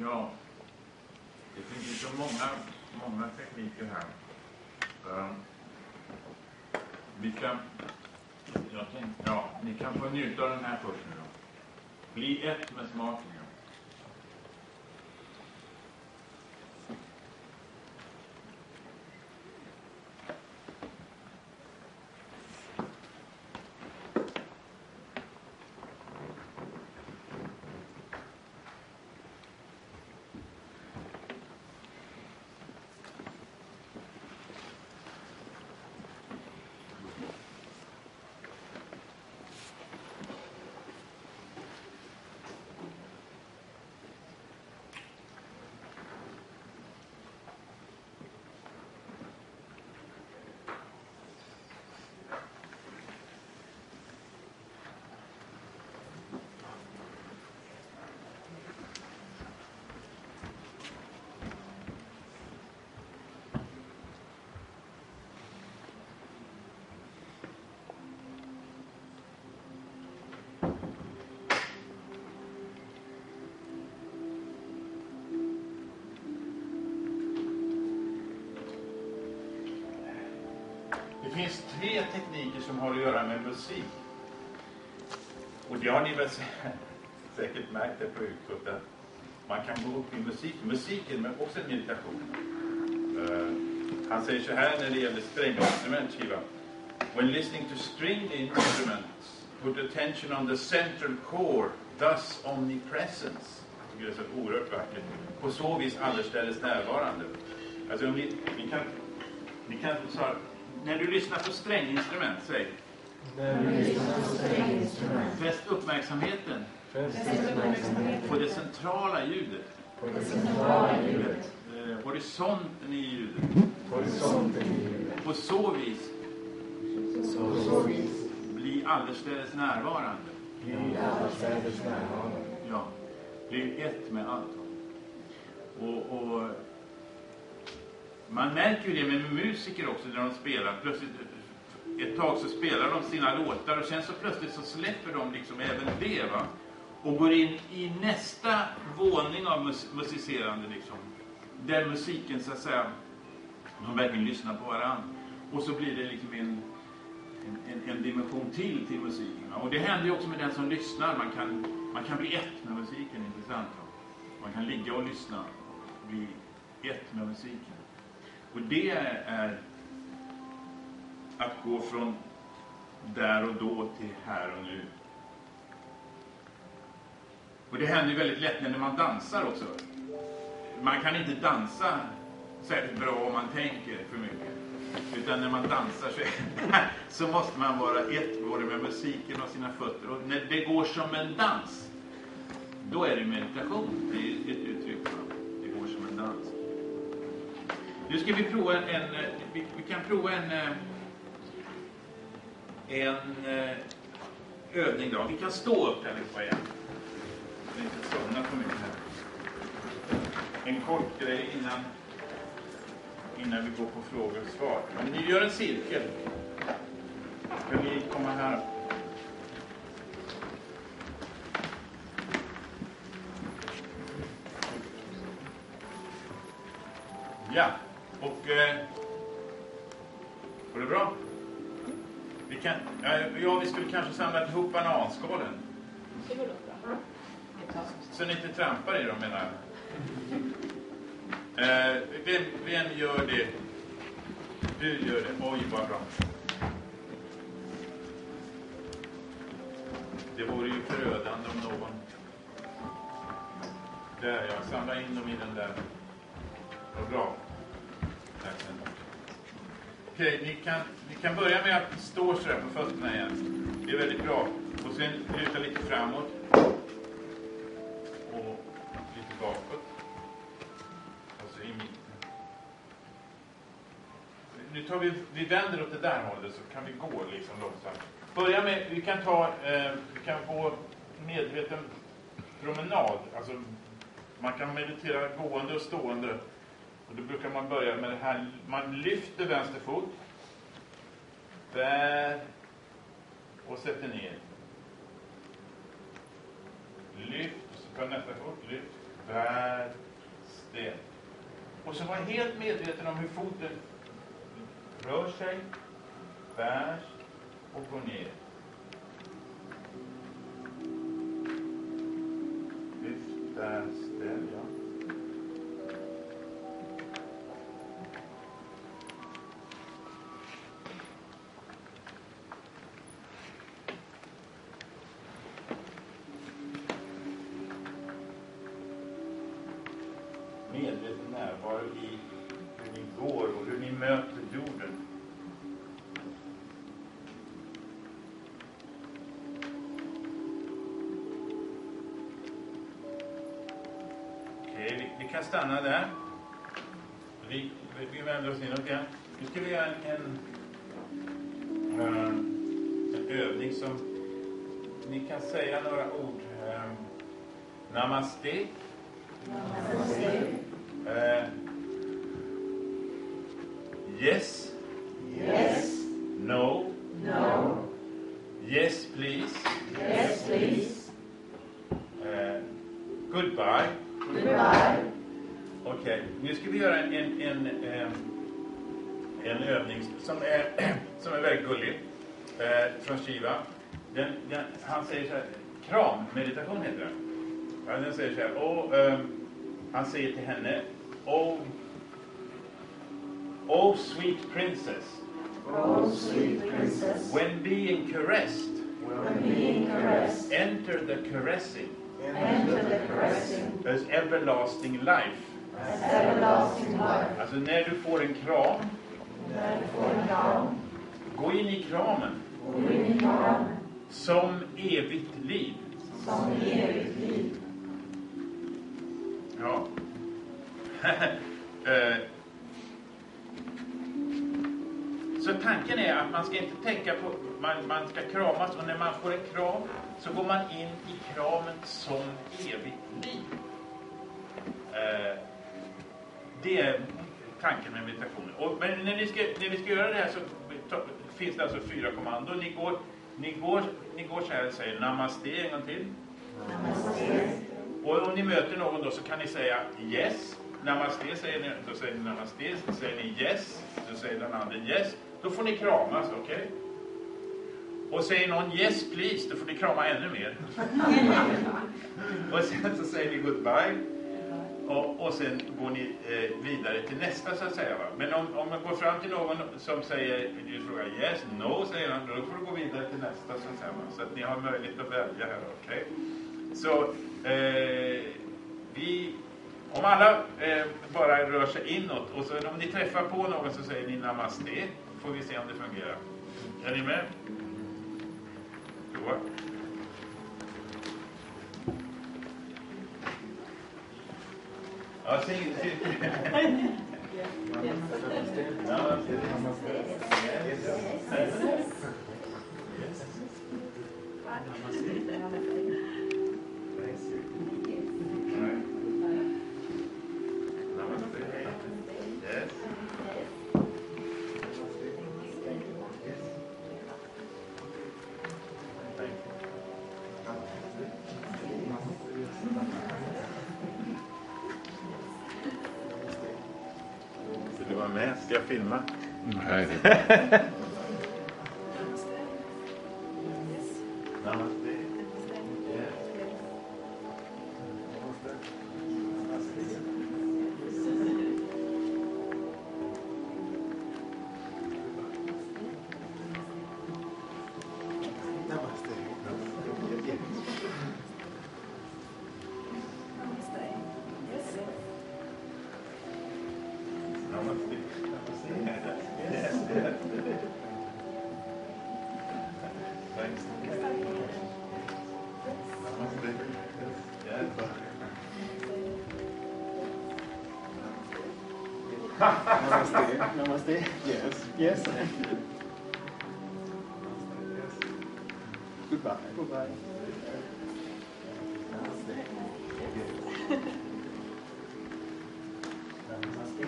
Ja, det finns ju så många, många tekniker här. Um, vi kan, jag tänkte, ja, ni kan få njuta av den här först nu då. Bli ett med smaken. Det finns tre tekniker som har att göra med musik. Och det har ni väl säkert märkt det på Urkult, att man kan gå upp i musik. Musiken, men också meditation. Uh, han säger så här när det gäller stränginstrument, Shiva. When listening to stringed instruments, put attention on the central core, thus omnipresence. Det är så oerhört vackert. På så vis allestädes närvarande. Alltså om ni, ni kan, ni kan så här, när du lyssnar på stränginstrument, säg. När du lyssnar på stränginstrument. Fäst uppmärksamheten. Fäst uppmärksamheten. På det centrala ljudet. På det centrala ljudet. Eh, horisonten i ljudet. Horisonten i ljudet. På så vis. På så vis. Bli allestädes närvarande. Bli allestädes närvarande. Ja. Bli ett med allt. Och... och man märker ju det med musiker också när de spelar. Plötsligt, ett tag så spelar de sina låtar och sen så plötsligt så släpper de liksom även det, va? Och går in i nästa våning av mus- musicerande liksom. Där musiken så att säga, de verkligen lyssnar på varandra. Och så blir det liksom en, en, en dimension till till musiken. Va? Och det händer ju också med den som lyssnar. Man kan, man kan bli ett med musiken, intressant. Va? Man kan ligga och lyssna och bli ett med musiken. Och det är att gå från där och då till här och nu. Och det händer ju väldigt lätt när man dansar också. Man kan inte dansa särskilt bra om man tänker för mycket. Utan när man dansar så, så måste man vara ett både med musiken och sina fötter. Och när det går som en dans, då är det meditation. Det är ett uttryck för att det går som en dans. Nu ska vi prova en, en vi, vi kan prova en en övning då. Vi kan stå upp här lite igen. Vi inte somna för mycket här. En kort grej innan innan vi går på frågor och svar. Men ni gör en cirkel. Kan ni komma här? Ja. Och eh, var det bra? Vi kan, ja, ja, vi skulle kanske samla ihop bananskålen. Det går bra. Så ni inte trampar i dem, menar jag. Eh, vem, vem gör det? Du gör det. Oj, vad bra. Det vore ju förödande om någon... Där, jag samlar in dem i den där. Vad bra. Okej, ni kan, ni kan börja med att stå sådär på fötterna igen. Det är väldigt bra. Och sen luta lite framåt. Och lite bakåt. Alltså i mitten. Nu tar vi, vi vänder åt det där hållet så kan vi gå liksom långsamt. Börja med, vi kan ta, eh, vi kan få medveten promenad. Alltså man kan meditera gående och stående. Och då brukar man börja med det här. Man lyfter vänster fot. Bär. Och sätter ner. Lyft. Och så tar nästa fot. Lyft. Bär. Sten. Och så var helt medveten om hur foten rör sig. Bär. Och går ner. Lyft. Bär. Sten. Ja. Stanna där. Vi, vi, vi vänder oss inåt igen. Nu ska vi göra en, en, en övning som ni kan säga några ord. Namaste. Namaste. Uh, yes. Yes. No. No. Yes, please. Yes, please. Uh, goodbye. Goodbye. Okej, okay. Nu ska vi göra en, en, en, en, en övning som är, som är väldigt gullig eh, från Shiva. Den, den, han säger så här, krammeditation heter den. Han säger så här, och, eh, han säger till henne, oh, oh sweet princess, oh sweet princess, when being caressed, when being caressed, enter the caressing, enter the caressing, as everlasting life. Alltså när du får en kram, när du får en kram, gå in i kramen, gå in i kramen, som evigt liv, som evigt liv. Ja. Så tanken är att man ska inte tänka på, man, man ska kramas, och när man får en kram så går man in i kramen som evigt liv. Det är tanken med meditationen. Och, men när, ni ska, när vi ska göra det här så to, finns det alltså fyra kommandon. Ni går, ni går, ni går så här och säger namaste en gång till. Namaste. Och om ni möter någon då så kan ni säga yes. Namaste säger ni, då säger ni namaste. Så säger ni yes. Då säger den andra yes. Då får ni kramas, okej? Okay? Och säger någon yes please, då får ni krama ännu mer. Och sen så säger ni goodbye. Och, och sen går ni eh, vidare till nästa så att säga, va? Men om, om man går fram till någon som säger, du frågar yes, no, säger han, då får du gå vidare till nästa så att säga, va? Så att ni har möjlighet att välja här, okej? Okay? Så eh, vi, om alla eh, bara rör sig inåt, och så om ni träffar på någon så säger ni namaste, får vi se om det fungerar. Är ni med? Då. Ja, säg inte. Ska jag filma? Nej, det är bra. Namaste. Namaste. Yes. Namaste. Namaste. Yes. Yes. Goodbye. Goodbye. Namaste. Namaste.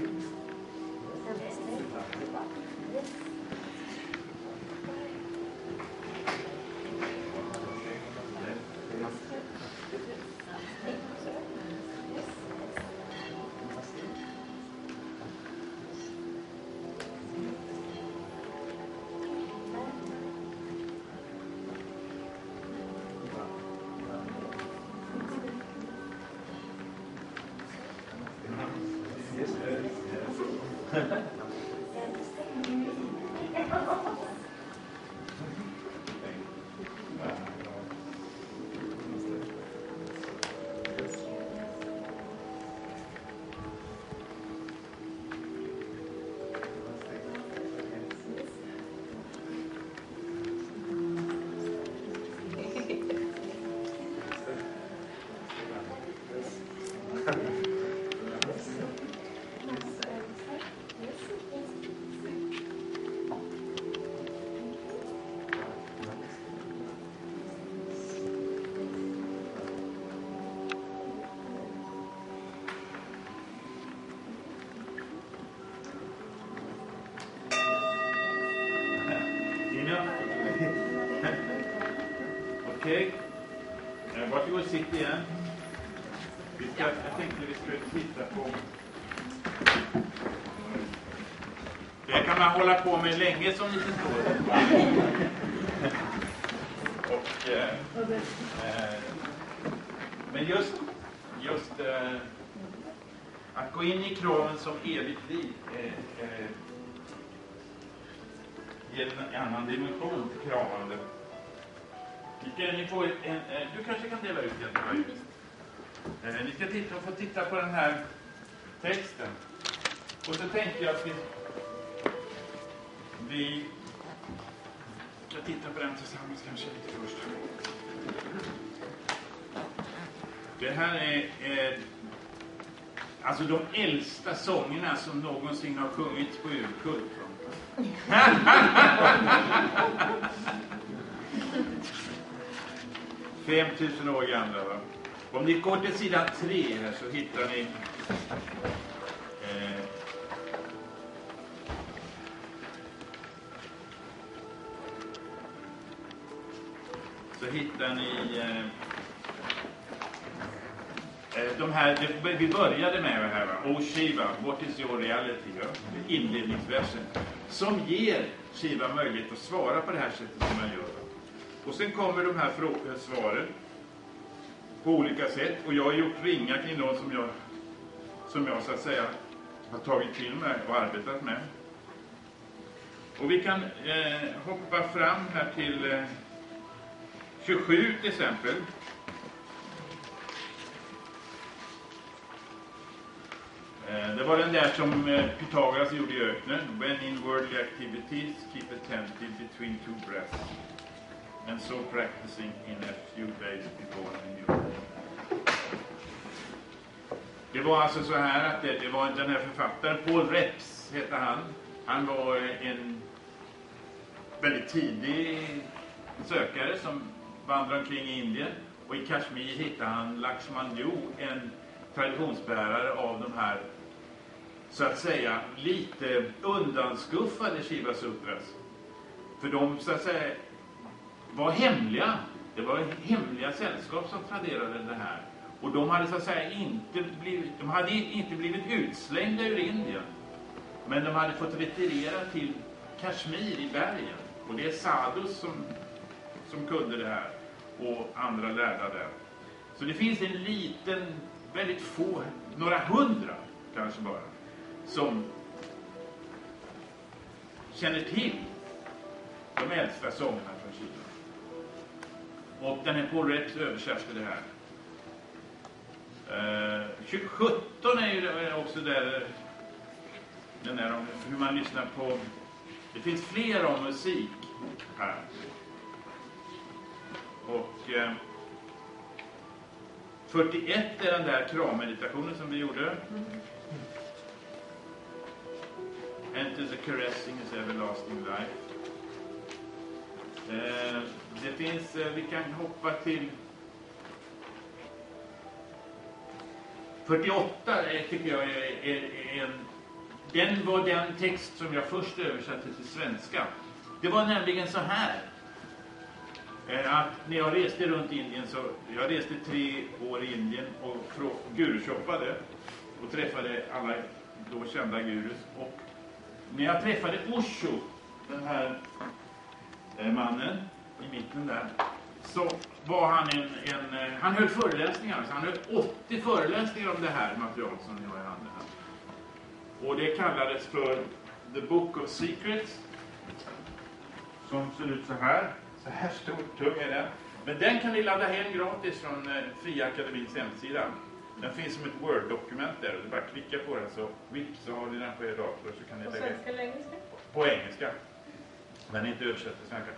Okay, uh, what you will sit here, yeah. I think det vi skulle titta på. Det kan man hålla på med länge som ni förstår. Och, eh, eh, men just, just eh, att gå in i kraven som evigt liv eh, eh, ger en annan dimension till kravande. Ni får en, en, du kanske kan dela ut den. Eh, ni ska titta, få titta på den här texten. Och så tänker jag att vi, vi ska titta på den tillsammans kanske lite först. Det här är eh, alltså de äldsta sångerna som någonsin har sjungits på Urkult. fem tusen år gamla, va? Om ni går till sidan tre här så hittar ni eh, så hittar ni eh, de här, vi började med det här, va? Oh Shiva, what is your reality, va? Inledningsversen som ger Shiva möjlighet att svara på det här sättet som man gör, va? Och sen kommer de här frågor, svaren på olika sätt. Och jag har gjort ringar kring dem som jag, som jag så att säga har tagit till mig och arbetat med. Och vi kan eh, hoppa fram här till eh, tjugosju till exempel. Eh, det var den där som eh, Pythagoras gjorde i öknen. When in worldly activities, keep attentive between two breaths. And so practicing in a few days before the new day. Det var alltså så här att det, det var den här författaren, Paul Reps heter han. Han var en väldigt tidig sökare som vandrade omkring i Indien. Och i Kashmir hittade han Lakshmanyu, en traditionsbärare av de här, så att säga, lite undanskuffade Shiva sutras. För de, så att säga, var hemliga, det var hemliga sällskap som traderade det här. Och de hade så att säga inte blivit, de hade inte blivit utslängda ur Indien. Men de hade fått retirera till Kashmir i bergen. Och det är sadhus som, som kunde det här. Och andra lärda där. Så det finns en liten, väldigt få, några hundra kanske bara, som känner till de äldsta sångerna från Kina. Och den här Paul Reps översätter det här. Eh, tjugosjutton är ju också där, den där om hur man lyssnar på Det finns fler om musik här. Och eh, fyrtioett är den där krammeditationen som vi gjorde. Enter the caressing is everlasting life. Eh, det finns, eh, vi kan hoppa till fyrtioåtta tycker jag är, är, är en, den var den text som jag först översatte till svenska. Det var nämligen så här. Att när jag reste runt Indien så, jag reste tre år i Indien och gurushoppade och träffade alla då kända gurus. Och när jag träffade Osho, den här mannen i mitten där, så var han en, en han höll föreläsningar, så han höll åttio föreläsningar om det här materialet som ni har i handen här. Och det kallades för The Book of Secrets, som ser ut så här. Så här stor tung är den. Men den kan ni ladda hem gratis från eh, Fria Akademins hemsida. Den finns som ett Word-dokument där. Det är bara att klicka på den så vips så har ni den på er dator. Så kan ni på svenska eller engelska? På engelska. Men inte översatt till svenska.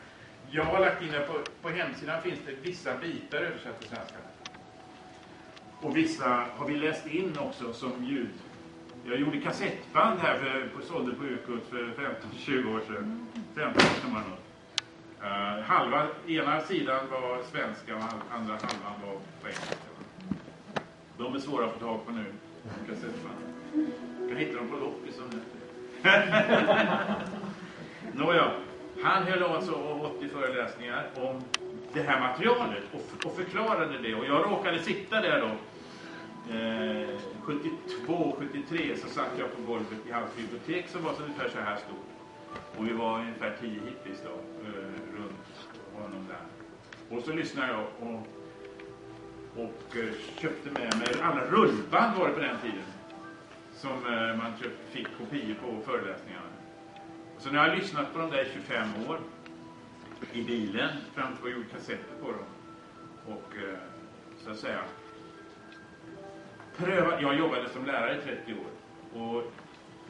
Jag har lagt in den på, på hemsidan finns det vissa bitar översatt till svenska. Och vissa har vi läst in också som ljud. Jag gjorde kassettband här för, på sålde på Urkult för femton till tjugo år sedan. femton år som man har. Uh, halva, ena sidan var svenska och andra halvan var på engelska. De är svåra att få tag på nu. Jag kan hitta dem på loppis som Nåja, han höll alltså åttio föreläsningar om det här materialet och, f- och förklarade det. Och jag råkade sitta där då. Eh, sjuttiotvå sjuttiotre så satt jag på golvet i hans bibliotek som var så ungefär så här stort. Och vi var ungefär tio hippies då, runt honom där. Och så lyssnade jag och, och köpte med mig alla rullband var det på den tiden. Som man köpt, fick kopior på föreläsningarna. Och så när jag har lyssnat på dem där i tjugofem år i bilen framför och gjorde kassetter på dem. Och så att säga, pröva, jag jobbade som lärare i trettio år. Och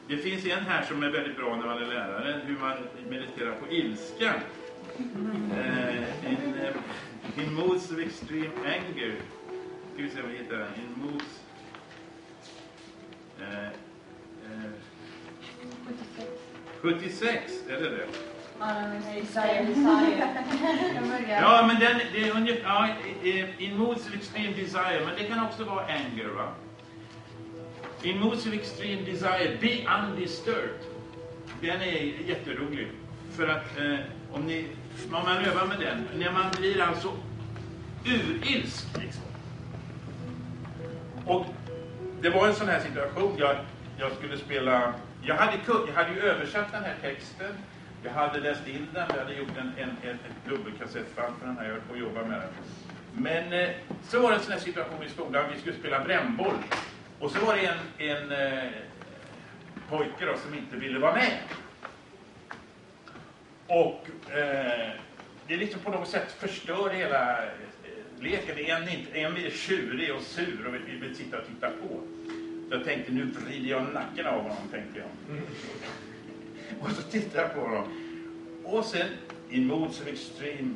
det finns en här som är väldigt bra när man är lärare, hur man mediterar på ilska. Uh, in, uh, in moods of extreme anger. Ska vi se vad vi hittar den. In moods... Uh, uh, sjuttiosex, är det det? Ja, men den, det är ungefär... Uh, in moods of extreme desire, men det kan också vara anger, va? In moods of extreme desire, be undisturbed. Den är jätterolig. För att eh, om, ni, om man övar med den, när man blir alltså urilsk liksom. Och det var en sån här situation. Jag, jag skulle spela. Jag hade, jag hade ju översatt den här texten. Jag hade läst in den. Jag hade gjort en, en, en, en dubbelkassettband för den här och jobba med den. Men eh, så var det en sån här situation i skolan. Vi skulle spela brännboll. Och så var det en, en eh, pojke då, som inte ville vara med. Och eh, det är liksom på något sätt förstör hela eh, leken. En, en blir tjurig och sur och vill, vill sitta och titta på. Så jag tänkte, nu vrider jag nacken av honom, tänkte jag. Mm. Och så tittar jag på honom. Och sen, in moods of extreme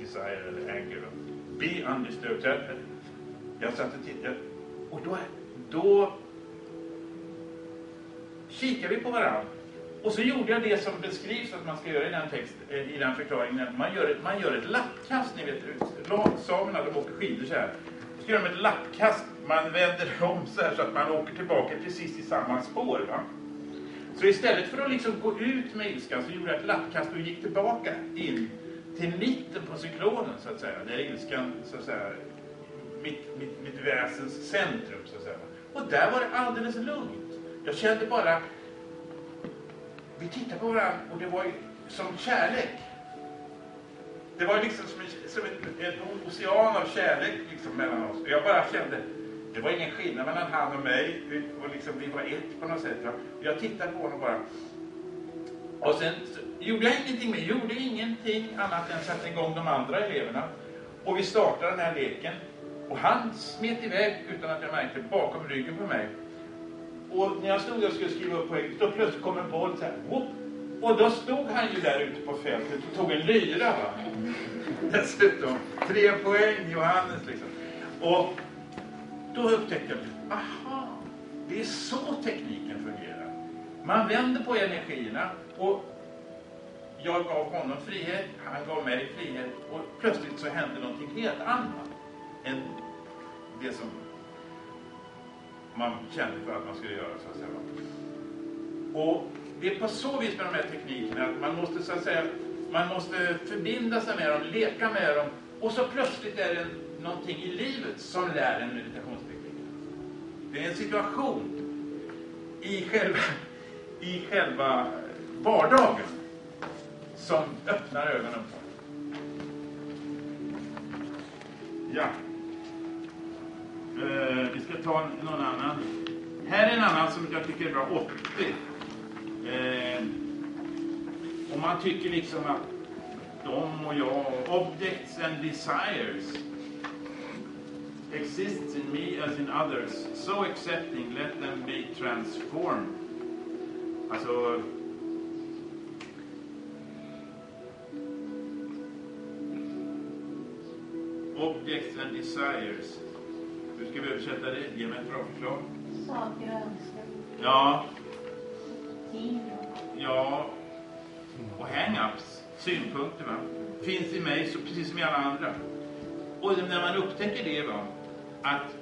desire eller anger, be undisturbed. Jag satt och tittade. Och då, då kikar vi på varandra. Och så gjorde jag det som beskrivs att man ska göra i den text, i den förklaringen. Man gör ett, man gör ett lappkast, ni vet. Samerna, de åker skidor så här. Och så gör de ett lappkast. Man vänder om så här så att man åker tillbaka precis i samma spår, va? Så istället för att liksom gå ut med ilskan så gjorde jag ett lappkast och gick tillbaka in till mitten på cyklonen, så att säga. Där ilskan, så att säga... Mitt, mitt, mitt väsens centrum, så att säga. Och där var det alldeles lugnt. Jag kände bara, vi tittade på varandra och det var ju som kärlek. Det var ju liksom som en, som en, en ocean av kärlek liksom mellan oss. Och jag bara kände, det var ingen skillnad mellan han och mig. Och liksom, vi var ett på något sätt. Och jag tittade på honom bara. Och sen gjorde jag ingenting mer. Gjorde ingenting annat än satte igång de andra eleverna. Och vi startade den här leken. Och han smet iväg utan att jag märkte bakom ryggen på mig. Och när jag stod och skulle skriva upp poäng, då plötsligt kom en boll så här, whoop, Och då stod han ju där ute på fältet och tog en lyra, va? Dessutom, tre poäng, Johannes liksom. Och då upptäckte jag, aha, det är så tekniken fungerar. Man vänder på energierna och jag gav honom frihet, han gav mig frihet och plötsligt så hände någonting helt annat än det som man kände för att man skulle göra, så att säga. Och det är på så vis med de här teknikerna att man måste, så att säga, man måste förbinda sig med dem, leka med dem, och så plötsligt är det någonting i livet som lär en meditationsteknik. Det är en situation i själva, i själva vardagen som öppnar ögonen på. Ja. Eh, vi ska ta någon annan. Här är en annan som jag tycker är bra, åttio. Eh, och man tycker liksom att de och jag, objects and desires exists in me as in others, so accepting, let them be transformed. Alltså, objects and desires. Hur ska vi översätta det? Ge mig ett bra förslag. Saker och önskningar. Ja. Ja, och hang-ups, synpunkter, va? Finns i mig så precis som i alla andra. Och när man upptäcker det, va, att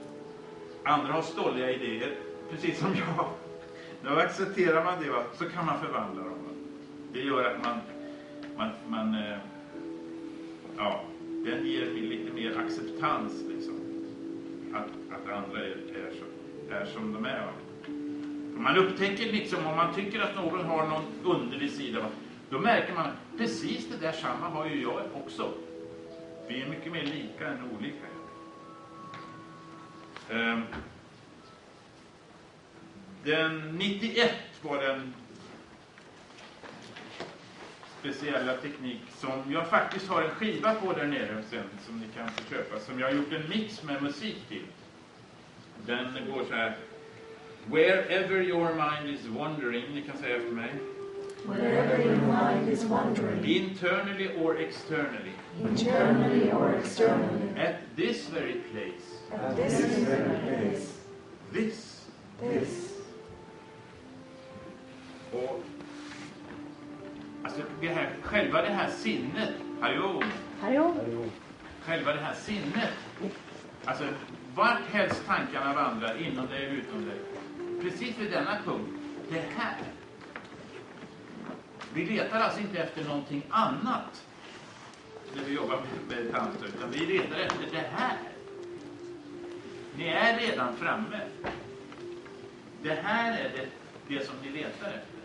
andra har stolliga idéer, precis som jag, då accepterar man det, va, så kan man förvandla dem. Va? Det gör att man, man, man ja, den ger lite mer acceptans liksom, att, att andra är, är, som, är som de är, va? Man upptäcker liksom, om man tycker att någon har någon underlig sida, då märker man att precis det där samma har ju jag också. Vi är mycket mer lika än olika. Um, den nittioett var den speciella teknik som jag faktiskt har en skiva på där nere sen, som ni kan få köpa, som jag har gjort en mix med musik till. Den går så här: Wherever your mind is wandering, ni kan säga för mig. Wherever your mind is wandering, internally or externally, internally or externally, at this very place, at this very place, this, this. Och alltså det här, själva det här sinnet, hallå, hallå, själva det här sinnet, alltså vart helst tankarna vandrar, inom dig och utom dig. Precis vid denna punkt, det här. Vi letar alltså inte efter någonting annat när vi jobbar med tantra, utan vi letar efter det här. Ni är redan framme. Det här är det, det som ni letar efter.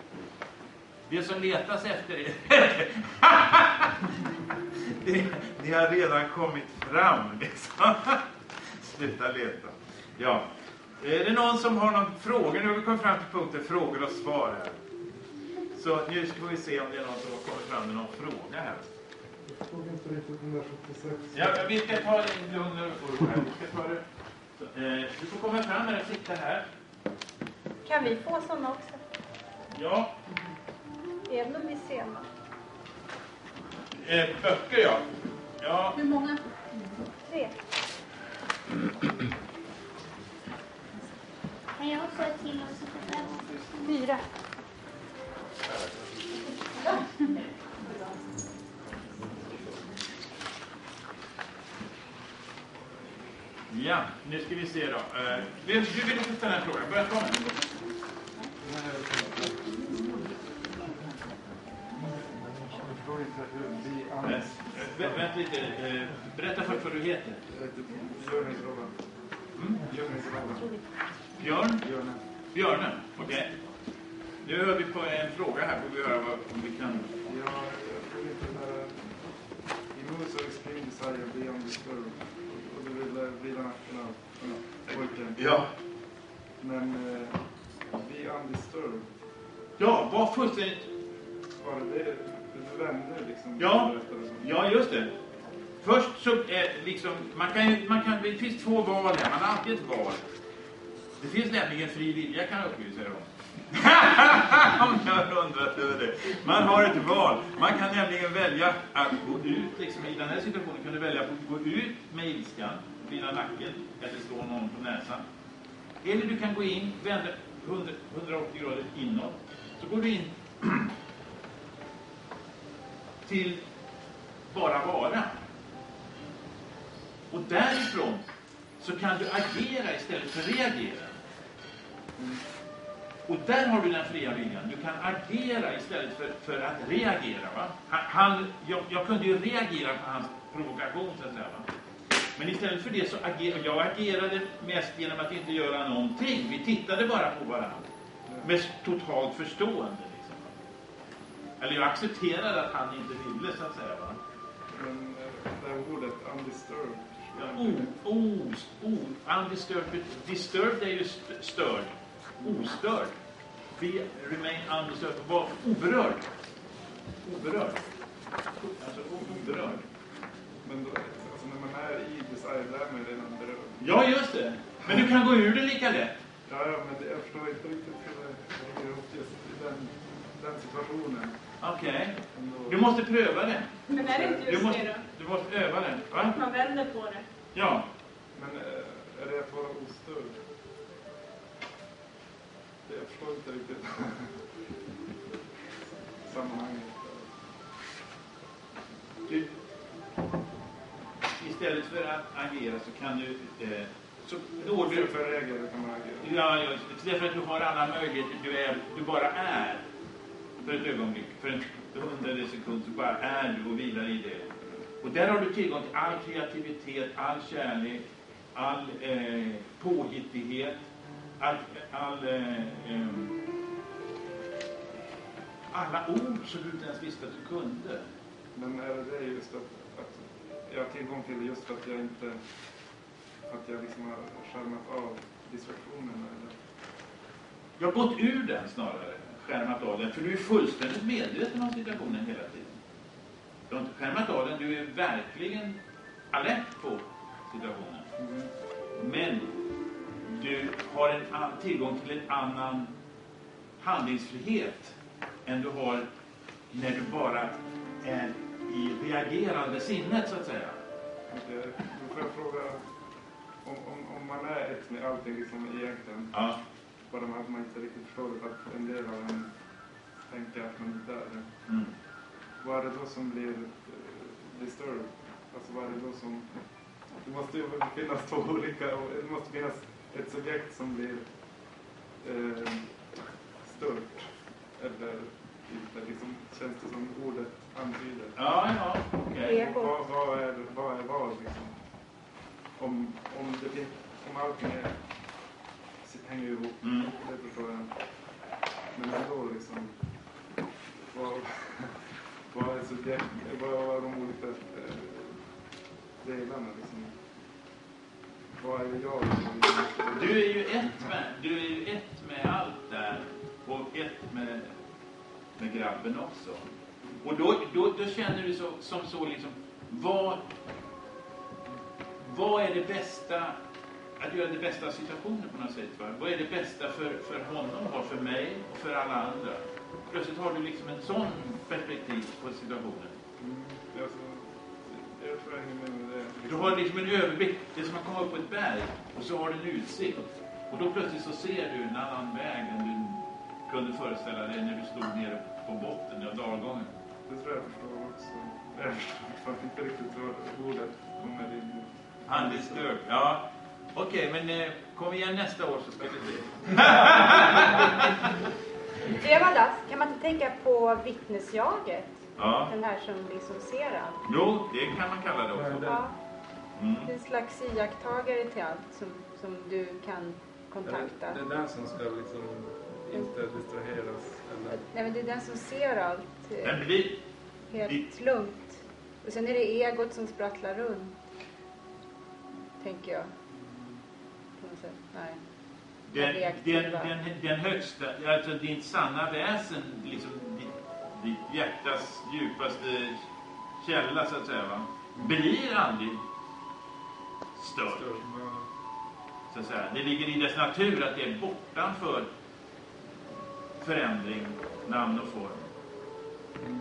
Det som letas efter är... det, ni har redan kommit fram, liksom. Sluta leta. Ja. Är det någon som har någon fråga? Nu har vi kommit fram till punkten frågor och svar här. Så nu ska vi se om det är någon som har kommit fram med någon fråga här. Jag såg inte riktigt den där sjuttiosex. Ja, vi ska ta en lugn och här. Vi ska ta det. Så, eh, du får komma fram när du sitter här. Kan vi få sådana också? Ja. Även om vi är sena. Eh, böcker, ja. Ja. Hur många? Tre. Kan jag också ha till oss fyra? Ja, nu ska vi se då. Du vill inte ställa en fråga, börja ta den. Vänta lite, berätta först vad du heter. Mm. Björn? Björnen. Björnen, okej. Okay. Nu hör vi på en fråga här, får vi höra vad, om vi kan... Ja, jag får lite där... You move so extreme desire beyond the curve. Och du vill bli den här pojken. Ja. Men... Be undisturbed. Ja, var fullständigt... Var det det? Du vände liksom... Ja, ja just det. Först så är liksom, man kan, man kan, det finns två val här, man har alltid ett val. Det finns nämligen fri vilja, kan jag upplysa er om. Om jag undrar över det. Man har ett val. Man kan nämligen välja att gå ut. Liksom i den här situationen kan du välja att gå ut med ilskan, vila nacken, eller slå någon på näsan. Eller du kan gå in, vända hundra, hundraåttio grader inåt. Så går du in till bara vara. Och därifrån så kan du agera istället för reagera. Och där har du den fria viljan. Du kan agera istället för, för att reagera. Va? Han, jag, jag kunde ju reagera på hans provokation. Så att säga, va? Men istället för det så agerade jag agerade mest genom att inte göra någonting. Vi tittade bara på varandra. Med totalt förstående. Liksom. Eller jag accepterade att han inte ville, så att säga. Va? Men det ordet undisturbed. Ja, o, o, o, undisturbed. Disturbed är ju störd. Ostörd. Vi remain undisturbed. Var oberörd. Oberörd. Alltså oberörd. Men då, alltså när man är i design där man är redan berörd. Ja, just det. Men du kan gå ur det lika lätt. Ja, ja, men jag förstår inte riktigt hur det hänger ihop just i den, den situationen. Okej. Okay. Du måste pröva det. Men är det inte just det då? Du måste öva det. Va? Man vänder på det. Ja. Men är det att vara ostörd? Jag förstår inte riktigt sammanhanget. Du, istället för att agera så kan du... Eh, så, då du för att reagera kan man agera. Ja, ja, därför att du har alla möjligheter. Du, är, du bara är. För ett ögonblick, för en hundrade sekund så bara är du och vilar i det. Och där har du tillgång till all kreativitet, all kärlek, all eh, påhittighet. All, all, eh, eh, alla ord som du inte ens visste att du kunde. Men är det just att, att jag har tillgång till just för att jag inte att jag liksom har skärmat av distraktionen? Eller? Jag har gått ur den snarare, skärmat av den, för du är fullständigt medveten om situationen hela tiden. Du har inte skärmat av den, du är verkligen alert på situationen. Mm. Men du har en tillgång till en annan handlingsfrihet än du har när du bara är i reagerande sinnet, så att säga. Okej, då får jag fråga om, om, om man är ett med allting liksom egentligen, ja. Bara att man inte riktigt förstår att en del av en tänker att man inte är det. Mm. Vad är det då som blir disturbed? Alltså vad är det då som... Det måste ju finnas två olika... Det måste finnas... Ett subjekt som blir eh, stört, eller inte, liksom, känns det som ordet antyder. Ja, ja, okej. Okay. Vad, vad är vad, är, vad liksom? Om, om, det finns, om allting är, hänger ihop, mm. Det förstår jag. Men ändå liksom, vad, vad är subjekt, vad är de olika eh, delarna liksom? Vad är jag? Du är ju ett med, du är ju ett med allt där och ett med, med grabben också. Och då, då, då känner du så, som så liksom, vad, vad är det bästa, att göra det bästa av situationen på något sätt, va? Vad är det bästa för, för honom och för mig och för alla andra? Plötsligt har du liksom en sån perspektiv på situationen. Mm. Du har liksom en överblick. Det är som att komma upp på ett berg och så har du en utsikt. Och då plötsligt så ser du en annan väg än du kunde föreställa dig när du stod nere på botten av dalgången. Det tror jag förstår också. Jag förstår inte riktigt vad ordet kommer in. Handelsdörd, ja. Okej, okay, men eh, kom igen nästa år så ska vi se. Du Amanda, kan man inte tänka på vittnesjaget? Ja. Den här som liksom ser allt. Jo, det kan man kalla det också. Ja. Mm. En slags iakttagare till allt som, som du kan kontakta. Det, det är den som ska liksom inte distraheras. Eller... Nej, men det är den som ser allt. Den blir... Helt det... lugnt. Och sen är det egot som sprattlar runt. Tänker jag. På något sätt. Nej. Den, den, den, den högsta, alltså din sanna väsen liksom... ditt hjärtas djupaste källa, så att säga, va? Blir aldrig stört, så att säga. Det ligger i dess natur att det är bortanför förändring, namn och form. Mm.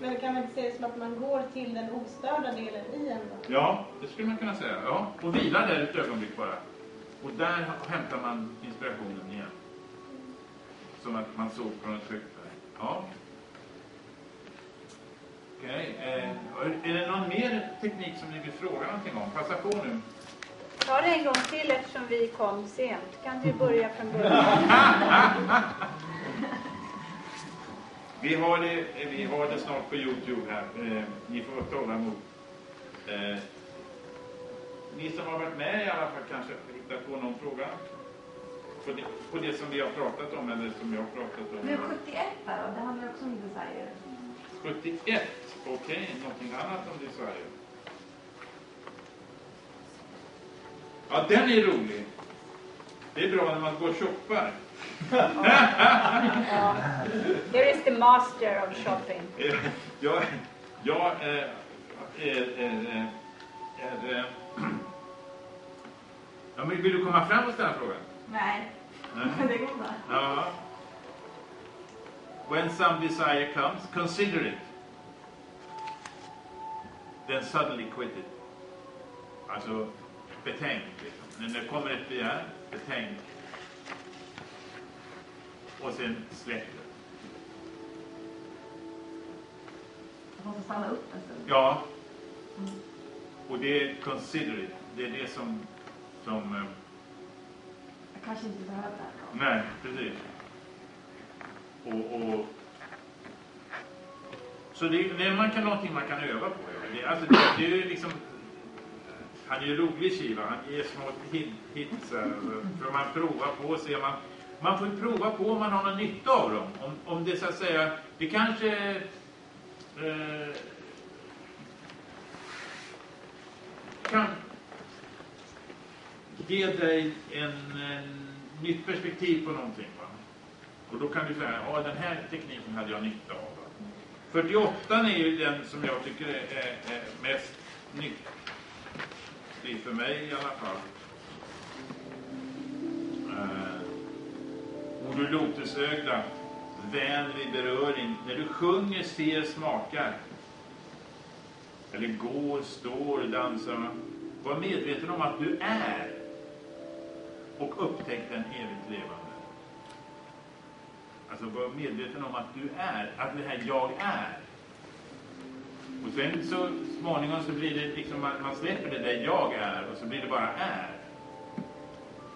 Men kan man se det som att man går till den ostörda delen i en? Ja, det skulle man kunna säga. Ja. Och vila där ett ögonblick bara. Och där hämtar man inspirationen igen. Som att man såg från ett högt berg. Ja. Okej. Eh, är det någon mer teknik som ni vill fråga någonting om? Passa på nu. Ta det en gång till eftersom vi kom sent. Kan du börja från början? Vi har det, vi har det snart på YouTube här. Eh, ni får vara tåla emot. Eh, ni som har varit med i alla fall kanske hittar på någon fråga. På det, på det som vi har pratat om eller som jag har pratat om. Men sjuttioett här då? Det handlar också om designer. sjuttioett? Okej, okay. Någonting annat om det i Sverige. Ja, den är rolig. Det är bra när man går och shoppar. Ja. Here is the master of shopping. Jag, jag är, är, är, är, ja, men vill du komma fram och ställa frågan? Nej. Nej. Det går bra. Ja. When some desire comes, consider it. Then suddenly quit it. Alltså, betänk. Liksom. När det kommer ett begär, betänk. Och sen släpp det. Man måste stanna upp en stund. Ja. Mm. Och det är consider it. Det är det som... som jag kanske inte behöver det här. Nej, precis. Och, och... Så det är man kan, någonting man kan öva på. Det, alltså, det, det är ju liksom... Han är ju rolig, Shiva. Han ger små hits här. För man provar på och ser man... Man får prova på om man har någon nytta av dem. Om, om det så att säga... Det kanske... Eh, kan ge dig en, en nytt perspektiv på någonting. Va? Och då kan du säga, ja, den här tekniken hade jag nytta av. Va? fyrtioåtta är ju den som jag tycker är, är, är mest nyttig för mig i alla fall. Eh, Och du lotusögda, vän vid beröring, när du sjunger, ser, smakar. Eller går, står, dansar. Var medveten om att du är. Och upptäck den evigt levande. Alltså var medveten om att du är, att det här jag är. Och sen så småningom så blir det liksom, man, man släpper det där jag är och så blir det bara är.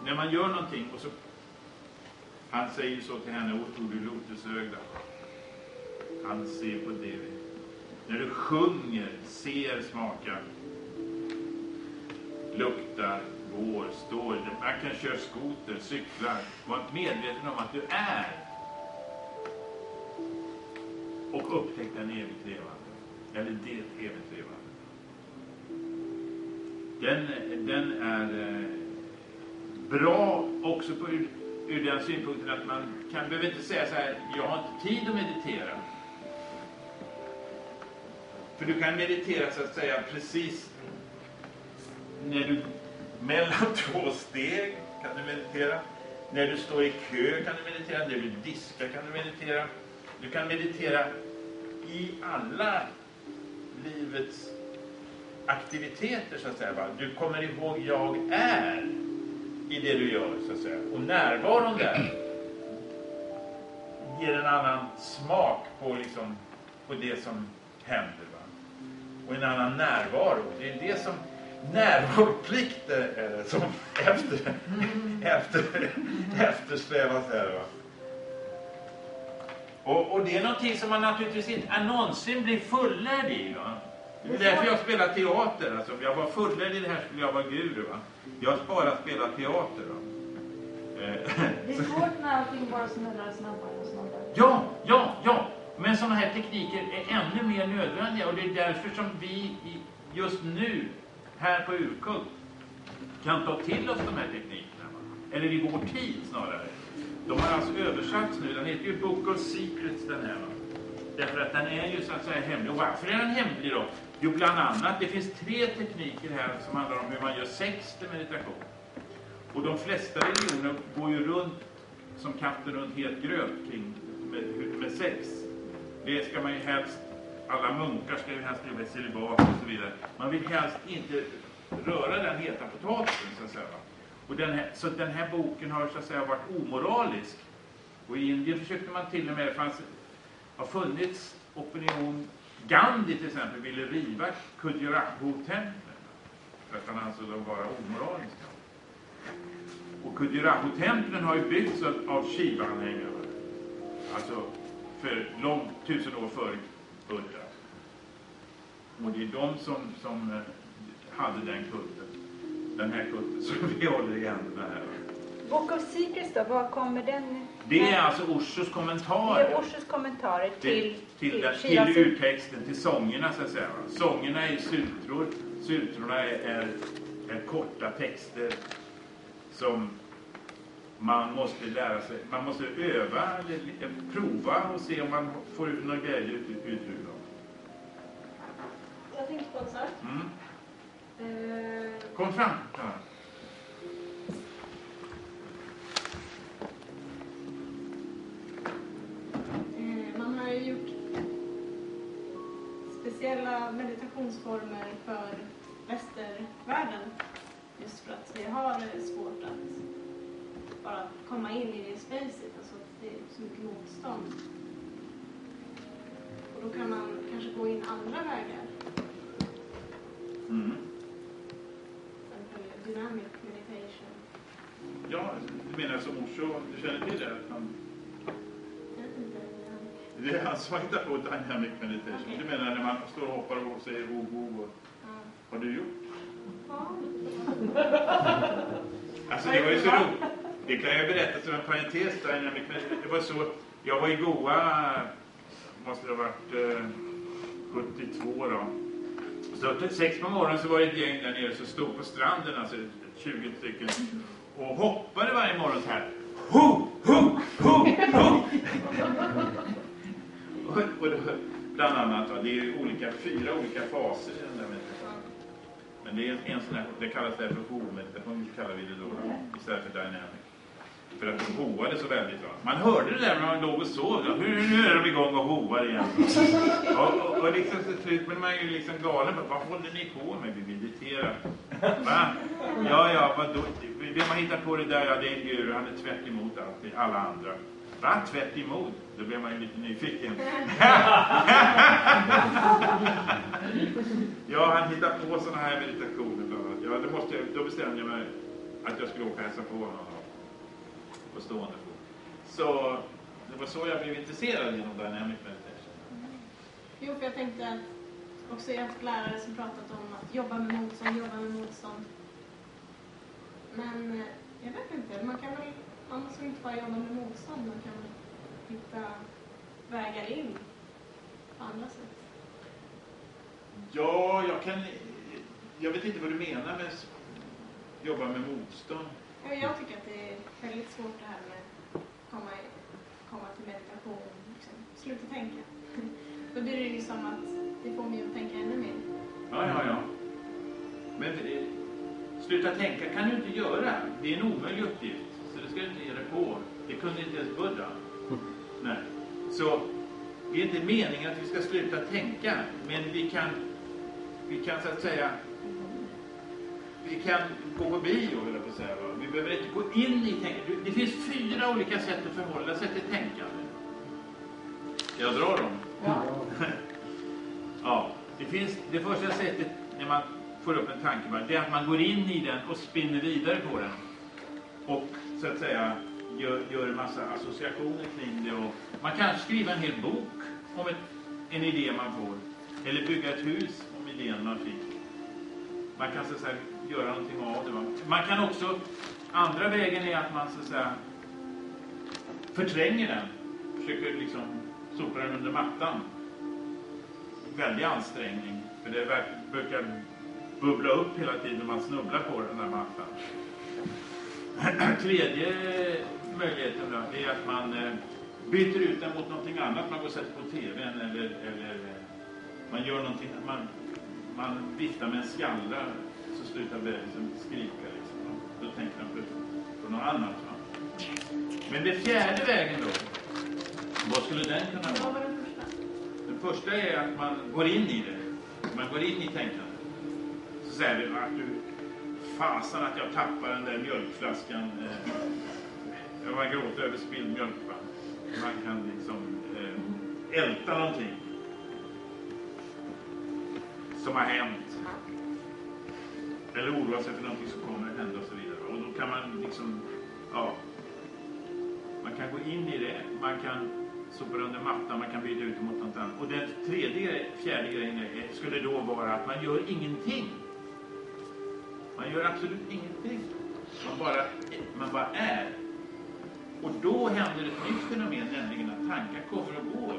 När man gör någonting och så... Han säger så till henne, och tog du lotusögda. Han ser på det. När du sjunger, ser, smakar, luktar, går, står. Man kan köra skoter, cyklar. Var medveten om att du är. Och upptäck den evigt levande. Eller det evigt levande. Den, den är bra också på ut. Ur den synpunkten att man kan, behöver inte säga så här, jag har inte tid att meditera. För du kan meditera så att säga precis när du mellan två steg kan du meditera. När du står i kö kan du meditera. När du diskar kan du meditera. Du kan meditera i alla livets aktiviteter så att säga. Du kommer ihåg jag är. I det du gör så att säga. Och närvaron där ger en annan smak på, liksom, på det som händer. Va? Och en annan närvaro. Det är det som närvaroplikter är, som efter, efter, eftersträvas här. Va? Och, och det är någonting som man naturligtvis inte någonsin blir fullärd i. Va? Det är därför jag spelar teater. Alltså, om jag var fullärd i det här skulle jag vara guru. Va? Jag har bara spelat teater. Då. Det är svårt när allting bara snurrar snabbare och snabbare. Ja, ja, ja. Men sådana här tekniker är ännu mer nödvändiga. Och det är därför som vi just nu, här på Urkult, kan ta till oss de här teknikerna. Eller i vår tid snarare. De har alltså översatts nu. Den heter ju Book of Secrets den här. Därför att den är ju så att säga hemlig. Och varför är den hemlig då? Jo, bland annat, det finns tre tekniker här som handlar om hur man gör sex till meditation. Och de flesta religioner går ju runt som katten runt het gröt kring med, med sex. Det ska man ju helst, alla munkar ska ju helst leva i celibat och så vidare. Man vill helst inte röra den heta potatisen så att säga. Och den här, så den här boken har så att säga varit omoralisk. Och i Indien försökte man till och med, fanns, har funnits opinion. Gandhi till exempel ville riva Khajuraho-templen för att han ansåg dem vara omoraliska. Och Khajuraho-templen har ju byggts av Shiva-anhängare, alltså för långt tusen år före Buddha. Och det är de som, som hade den kulten, den här kulten som vi håller i händerna här. Book of Secrets då, var kommer den? Det är alltså Oshos kommentarer. Det är Oshos kommentarer till till, till, till, till urtexten, till sångerna så att säga. Sångerna är sutror, sutrorna är, är, är korta texter som man måste lära sig, man måste öva, prova och se om man får ut några grejer ut ur dem. Jag tänkte på en sak. Mm. Uh... Kom fram. Ja. Speciella meditationsformer för västervärlden, just för att vi har svårt att bara komma in i det spacet, alltså det är så mycket motstånd. Och då kan man kanske gå in andra vägar. Mm. Dynamic meditation. Ja, du menar som Osho, du känner till det? Han... Det är alltså inte på dynamic meditation. Okay. Du menar när man står och hoppar och säger go, go, och... ja. Har du gjort? Ja. Alltså det var ju så roligt. Det kan jag berätta som en parentes, dynamic meditation. Det var så, jag var i Goa, måste det ha varit eh, sjuttiotvå då. Så sex på morgonen så var det ett gäng där nere som stod på stranden, alltså tjugo stycken. Och hoppade varje morgon så här. Ho, ho, ho, ho. Och då, bland annat, det är olika, fyra olika faser i den där meditationen. Men det är en sån här, det kallas det för ho-meditation, kallar vi det då, istället för dynamic. För att de hoade så väldigt bra. Man hörde det där när man låg och sov, då, hur, nu är de igång och hoar igen. Och, och, och liksom så slut, men man är ju liksom galen, vad håller ni på med? Vi mediterar. Va? Ja, ja, vadå? Vem har hittat på det där? Ja, det är en guru, han är tvärt emot allt, alla andra. Va? Tvärt emot? Då blir man ju lite nyfiken. Ja, han hittar på sådana här meditationer bland annat. Ja, då, måste jag, då bestämde jag mig att jag skulle åka och hälsa på honom på stående fot. Så det var så jag blev intresserad genom dynamic meditation. Mm. Jo, för jag tänkte att också jag har haft lärare som pratat om att jobba med motstånd, jobba med motstånd. Men jag vet inte, man kan väl annars inte bara jobba med motstånd, man kan väl hitta vägar in på andra sätt. Ja, jag kan... Jag vet inte vad du menar med jobba med motstånd. Ja, jag tycker att det är väldigt svårt det här med att komma, komma till meditation, liksom. Sluta tänka. Då blir det ju som att det får mig att tänka ännu mer. Ja, ja, ja. Men det, sluta tänka kan du inte göra. Det är en omöjlig uppgift, så det ska du inte ge dig på. Det kunde inte ens Buddha. Nej. Så det är inte meningen att vi ska sluta tänka, men vi kan, vi kan så att säga, vi kan gå på bio eller på så här, va? Vi behöver inte gå in i tänkandet. Det finns fyra olika sätt att förhålla sig till tänkande. Jag drar dem. Ja. Ja. Det finns det första sättet när man får upp en tanke, det är att man går in i den och spinner vidare på den. Och så att säga gör, gör en massa associationer kring det. Och man kan skriva en hel bok om ett, en idé man får. Eller bygga ett hus om idén man fick. Man kan så att säga göra någonting av det. Va? Man kan också, andra vägen är att man så att säga förtränger den. Försöker liksom sopa den under mattan. Väldig ansträngning. För det brukar bubbla upp hela tiden när man snubblar på den där mattan. Tredje möjligheten då, är att man byter ut den mot någonting annat. Man går och sätter på tvn eller, eller man gör någonting, man, man viftar med en skallra så slutar bebisen skrika liksom. Då tänker man på, på något annat. Va? Men det fjärde vägen då, vad skulle den kunna vara? Den första är att man går in i det. Man går in i tänkandet. Så säger du att du fasen att jag tappar den där mjölkflaskan. Jag var gråta över spilld mjölk. Man kan liksom älta någonting som har hänt. Eller oroa sig för någonting som kommer att hända och så vidare. Och då kan man liksom, ja, man kan gå in i det. Man kan sopa under mattan, man kan byta ut mot något annat. Och den tredje, fjärde grejen skulle då vara att man gör ingenting. Man gör absolut ingenting. Man bara, man bara är. Och då händer ett nytt fenomen, nämligen att tankar kommer och går.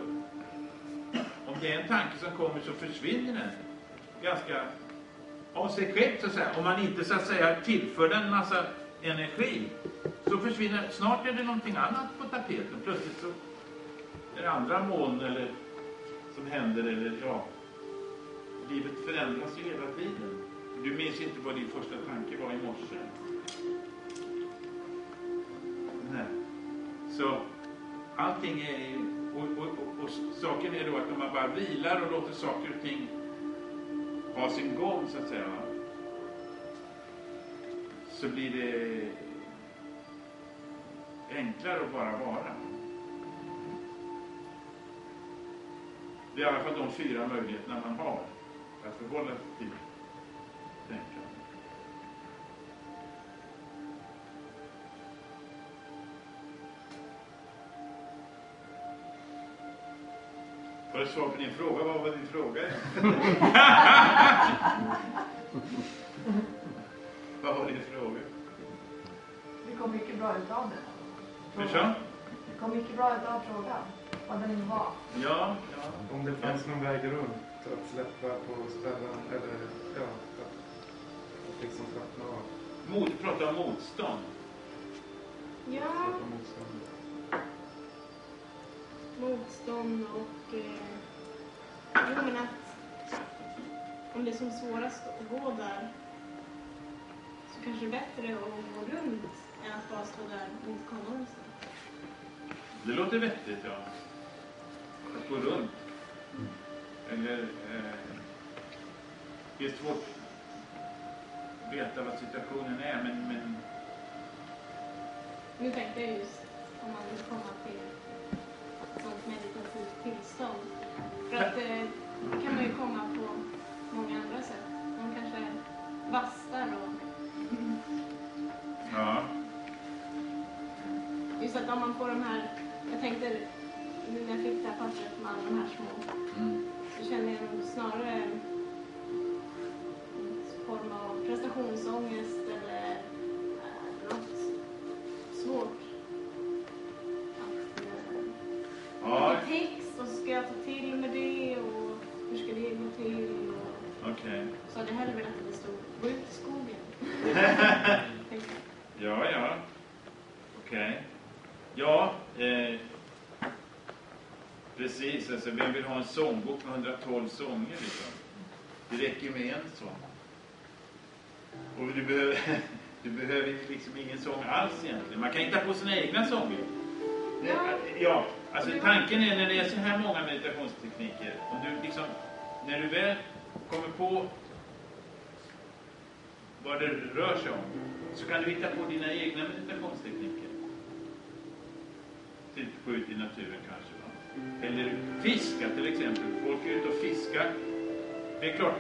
Om det är en tanke som kommer så försvinner den ganska av sig själv, så att säga. Om man inte så att säga tillför den massa energi, så försvinner, snart är det någonting annat på tapeten. Plötsligt så är det andra moln eller som händer, eller ja, livet förändras ju hela tiden. Du minns inte vad din första tanke var i morse. Nej. Så allting är, och, och, och, och saken är då att när man bara vilar och låter saker och ting ha sin gång, så att säga, så blir det enklare att bara vara. Det är i alla fall de fyra möjligheterna man har att förhålla sig till. Var det svar på din fråga? Vad var din fråga? Vad var din fråga? Det kom mycket bra utav den. Frågan. Det kom mycket bra utav frågan. Vad den var. Ja, ja. Om det fanns någon väg runt att släppa på ställen eller ja, att liksom slappna av. Mod, prata om motstånd. Ja. Prata om motstånd. Motstånd och eh, jo, men att om det är som svårast att gå där, så kanske det är bättre att gå runt än att bara stå där och inte komma någonstans. Det låter vettigt, ja. Att gå runt. Eller eh, det är svårt att veta vad situationen är, men, men... Nu tänkte jag just om man vill komma till sånt meditativt tillstånd. För att eh, kan man ju komma på många andra sätt. Man kanske vastar och... Ja. Just att om man får de här... Jag tänkte, nu när jag fick det här pappret med alla de här små, mm. så känner jag nog snarare en form av prestationsångest eller äh, något svårt. Ja. Text, och ska jag ta till med det och hur ska det gå till? Och... Okej. Okay. Så hade jag hellre velat att det stod, gå ut i skogen. Ja, ja. Okej. Okay. Ja, eh, precis. Alltså, vem vill ha en sångbok med hundratolv sånger? Liksom? Det räcker med en sång. Och du behöver, du behöver liksom ingen sång alls egentligen. Man kan hitta på sina egna sånger. Ja, alltså tanken är när det är så här många meditationstekniker, om du liksom, när du väl kommer på vad det rör sig om, så kan du hitta på dina egna meditationstekniker. Typ gå ut i naturen kanske, va? Eller fiska till exempel. Folk är ute och fiskar. Det är klart,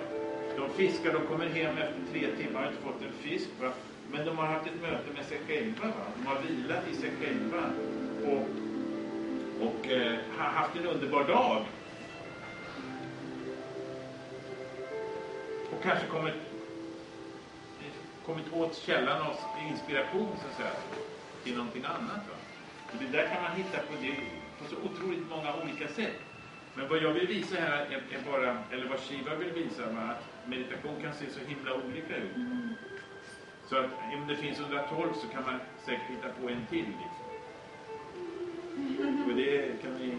de fiskar, de kommer hem efter tre timmar och har inte fått en fisk, va? Men de har haft ett möte med sig själva, va? De har vilat i sig själva. Och, och eh, har haft en underbar dag. Och kanske kommit, kommit åt källan av inspiration, så att säga, till någonting annat. Va? Och det där kan man hitta på, det, på så otroligt många olika sätt. Men vad jag vill visa här är, är bara, eller vad Shiva vill visa, va? Att meditation kan se så himla olika ut. Så att om det finns hundratolv så kan man säkert hitta på en till, liksom. Och det kan vi...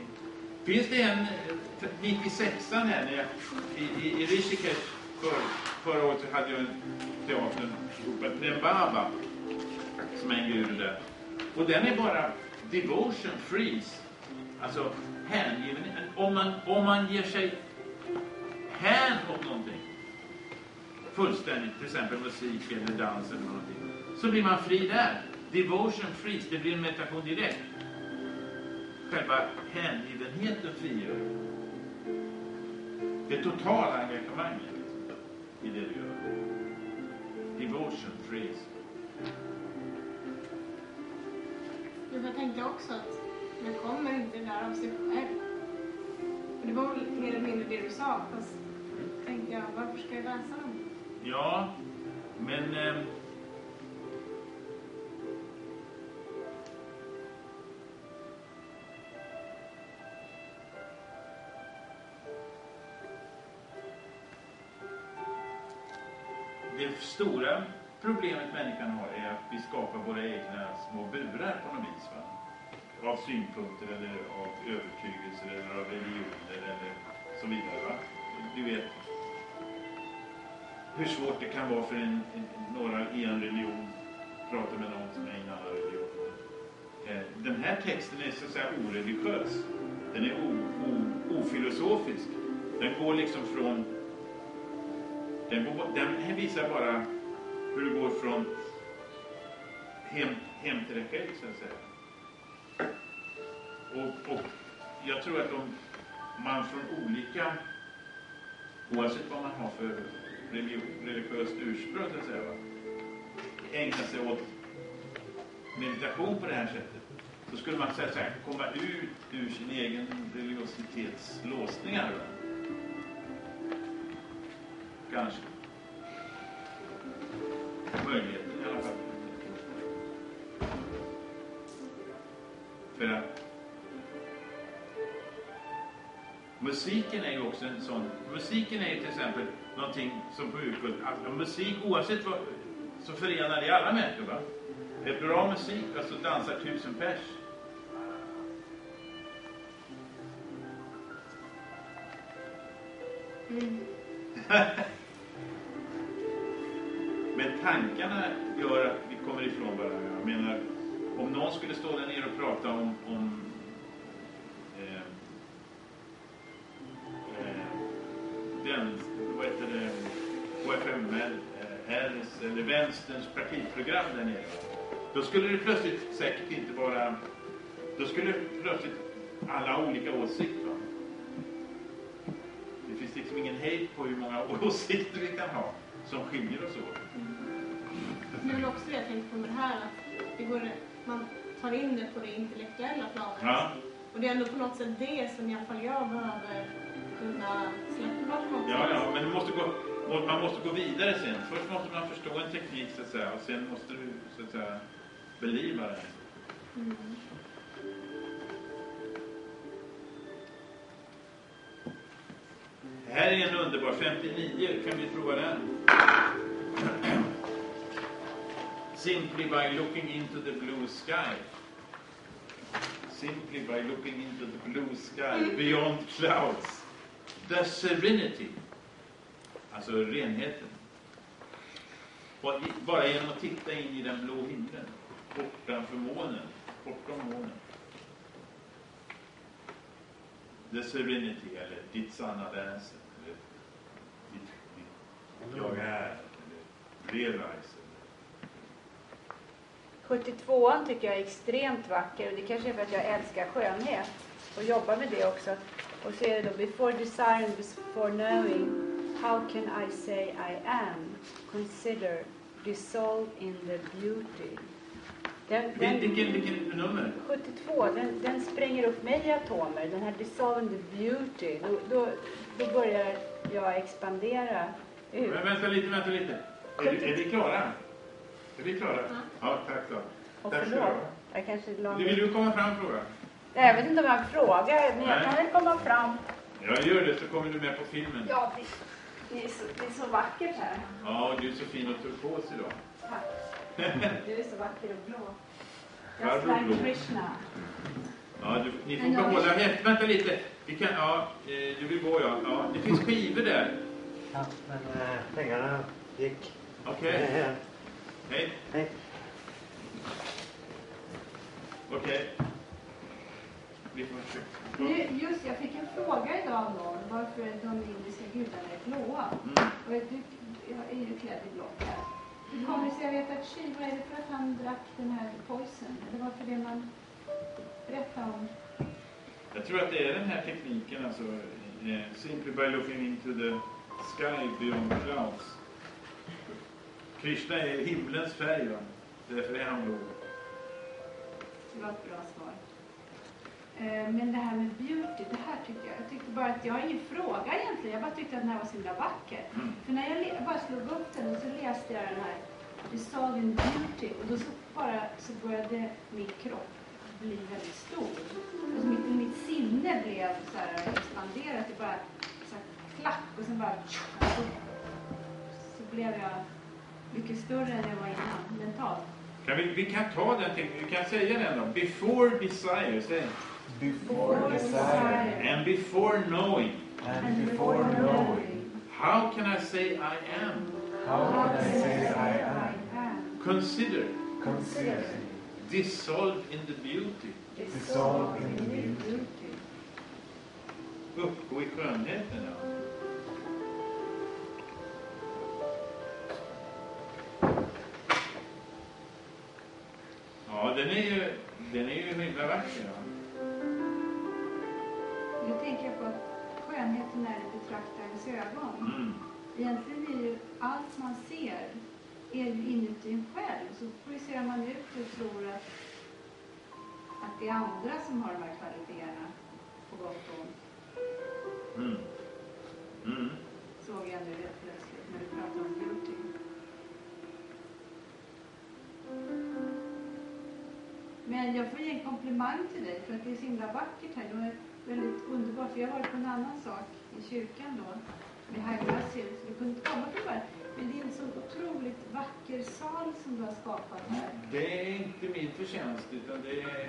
Finns det en nittiosexan här? När jag, i, i, i Rishikesh för, förra året så hade jag en teater ihop med Premvarni, som är en guru där. Och den är bara devotion freeze. Alltså hängivenhet. Om man, om man ger sig hän åt någonting fullständigt, till exempel musik eller dans eller någonting, så blir man fri där. Devotion freeze, det blir en meditation direkt. Själva hängivenheten frigör det totala engagemanget i det du gör. Devotion freeze. Jag tänkte också att man kommer inte där av sig själv. Och det var mer eller mindre det du sa, fast tänkte jag, varför ska jag läsa dem? Ja, men eh, det stora problemet människan har är att vi skapar våra egna små burar på något vis, va? Av synpunkter eller av övertygelser eller av religioner eller så vidare, va? Du vet hur svårt det kan vara för en, en, några i en religion prata med någon som är i en annan religion. Eh, den här texten är så att säga oreligiös. Den är o, o, ofilosofisk. Den går liksom från den, går, den visar bara hur det går från hem, hem till dig själv, så att säga. Och, och jag tror att om man från olika, oavsett vad man har för religiöst ursprung, så att säga, va, ägna sig åt meditation på det här sättet, så skulle man säga så här, komma ut ur sin egen religiositets låsningar, va? Kanske möjligheten i alla fall. För att musiken är ju också en sån, musiken är ju till exempel någonting som på Urkult, att musik oavsett vad, så förenar det alla människor, va? Det är bra musik, alltså dansar tusen pers. Mm. Men tankarna gör att vi kommer ifrån varandra. Jag menar, om någon skulle stå där nere och prata om, om eh, eh, den, vad heter det, H F M Ls eller Vänsterns partiprogram där nere, då skulle det plötsligt säkert inte vara, då skulle det plötsligt alla olika åsikter. Det finns liksom ingen hejd på hur många åsikter vi kan ha som skiljer oss åt. Det är väl också det jag tänkte på med det här, att det går, man tar in det på det intellektuella planet. Ja. Och det är ändå på något sätt det som i alla fall jag behöver kunna släppa på. Ja, ja, men det måste gå, man måste gå vidare sen. Först måste man förstå en teknik, så att säga, och sen måste du, så att säga, beliva det. Mm. Det här är en underbar femtionio, kan vi prova den? Simply by looking into the blue sky. Simply by looking into the blue sky, beyond clouds. The serenity. Alltså renheten. Och bara genom att titta in i den blå himlen, bortanför månen, bortom månen. The serenity, eller ditt sanna väsen, eller ditt, ditt jag är, eller realize. sjuttiotvåan tycker jag är extremt vacker, och det kanske är för att jag älskar skönhet och jobbar med det också. Och så är det då, before desiring, before knowing, how can I say I am, consider, dissolve in the beauty. Den, den, vilken, vilken nummer? sjuttiotvå, den, den spränger upp mig i atomer, den här dissolving the beauty, då, då, då börjar jag expandera ut. Men vänta lite, vänta lite. Är, är vi klara? Är vi klara? Ja, ja, tack så. Och tack förlåt, så. Jag kanske lång... Vill du komma fram, fråga? Jag vet inte om jag frågar, men jag kan väl komma fram. Jag gör det, så kommer du med på filmen. Ja, det, det, är, så, det är så vackert här. Ja, du är så fin och turkos idag. Tack. Du är så vacker och blå. Jag är Krishna. Ja, du, ni får behålla häftet. Vänta lite. Vi kan, ja, du vill gå, ja. ja. Det finns skivor där. Ja, men äh, pengarna gick. Okej. Okay. Hej. Hej. Okej. Okay. Mm. Just jag fick en fråga idag av någon. Varför de indiska gudarna är blåa? Mm. Och du, jag är ju klädd i blått här. Hur kommer det sig, jag vet att Shiva, är det för att han drack den här poison? Eller varför det man berättar om? Jag tror att det är den här tekniken, alltså simply by looking into the sky beyond clouds. Krishna är himlens färg, va? Därför är han blå. Det var ett bra svar. Men det här med beauty, det här tycker jag, jag tyckte bara att jag har ingen fråga egentligen, jag bara tyckte att den här var så himla vacker. Mm. För när jag bara slog upp den och så läste jag den här, det sa en beauty, och då så bara så började min kropp bli väldigt stor. Mm. Och så mitt, mitt sinne blev så här expanderat, det bara så här klack, och sen bara så, så blev jag mycket större än jag var innan, mentalt. Kan vi, vi kan ta den till, vi kan säga den då, before desire, säg. Before, before desire. And before knowing. And, and before, before knowing. How can I say I am? How can I say I am? Consider. Consider. Dissolve in the beauty. Dissolve in the beauty. Uppgå i skönheten då. Ja, den är ju, den är ju himla vacker. Ja. Nu tänker jag på att skönheten när det betraktarens ögon. Mm. Egentligen är ju allt man ser är ju inuti en själv. Så projicerar man ut och tror att, att det är andra som har de här kvaliteterna på gott och ont. Mm. Mm. Såg jag nu helt plötsligt när du pratade om beauty. Men jag får ge en komplimang till dig för att det är så himla vackert här. Det är väldigt underbart, för jag har varit på en annan sak i kyrkan då. Med Hagras hus, du kunde inte komma till det här. Men det är en så otroligt vacker sal som du har skapat här. Det är inte min förtjänst, utan det är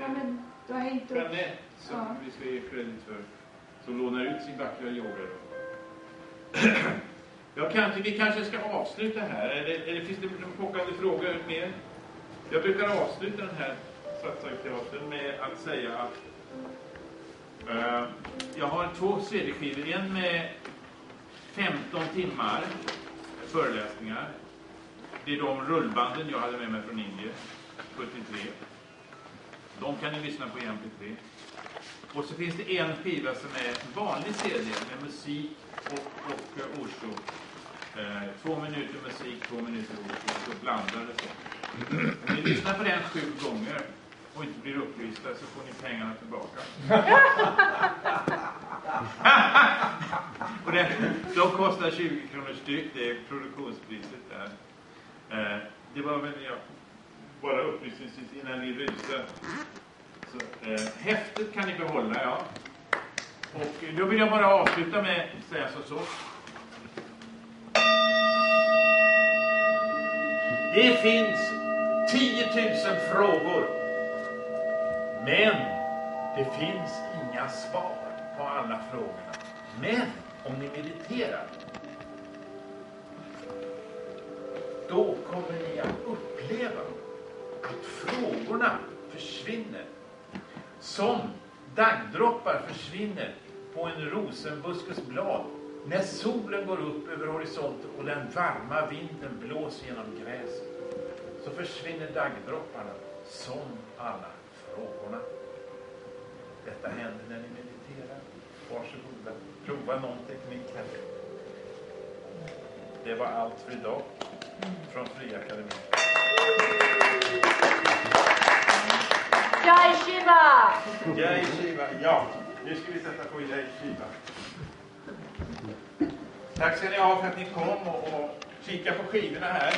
ja, men du har hängt upp. Jeanette som ja. Vi ska ge kredit för. Som lånar ut sin vackra yoga. Jag kan, vi kanske ska avsluta här. Eller, eller finns det någon pockande fråga mer? Jag brukar avsluta den här Satsangteatern med att säga att eh, jag har två C D-skivor, en med femton timmar föreläsningar. Det är de rullbanden jag hade med mig från Indien, sjuttiotre. De kan ni lyssna på i M P tre. Och så finns det en skiva som är vanlig C D med musik och, och Osho. Eh, två minuter musik, två minuter Osho, så blandar det så. Om ni lyssnar på den sju gånger och inte blir upplysta så får ni pengarna tillbaka. Och det, de kostar tjugo kronor styck, det är produktionspriset där. Eh, det var väl jag bara upplysningsvis innan ni rusar. Så, eh, häftet kan ni behålla, ja. Och då vill jag bara avsluta med att säga så så. Det finns tiotusen frågor, men det finns inga svar på alla frågorna. Men om ni mediterar, då kommer ni att uppleva att frågorna försvinner. Som daggdroppar försvinner på en rosenbuskes blad när solen går upp över horisonten och den varma vinden blåser genom gräset. Så försvinner daggdropparna som alla frågorna. Detta händer när ni mediterar. Varsågoda, prova någon teknik här. Det var allt för idag från Fria Akademin. Jai Shiva! Jai Shiva, ja. Nu ska vi sätta på Jai Shiva. Tack ska ni ha för att ni kom och, och kika på skivorna här.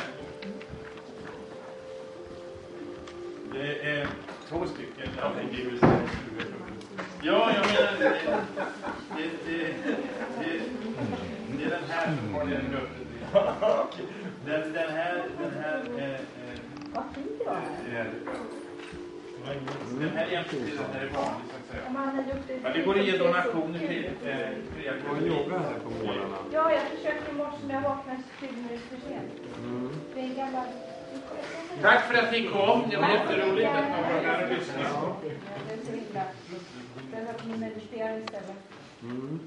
Det är två stycken. Ja, jag menar det, det, det, det, det är den här som har den gruppen. Den, den här, den här, vad fint det var. Den här egentligen, den här är vanlig så att säga. Men det går att ge donationer till Fria Akademin. Ja, jag försökte i morse när jag vaknade tjugo minuter för sent. Det är en gammal Tack för att ni kom, det var jätteroligt att ni var här och lyssnade. Mm.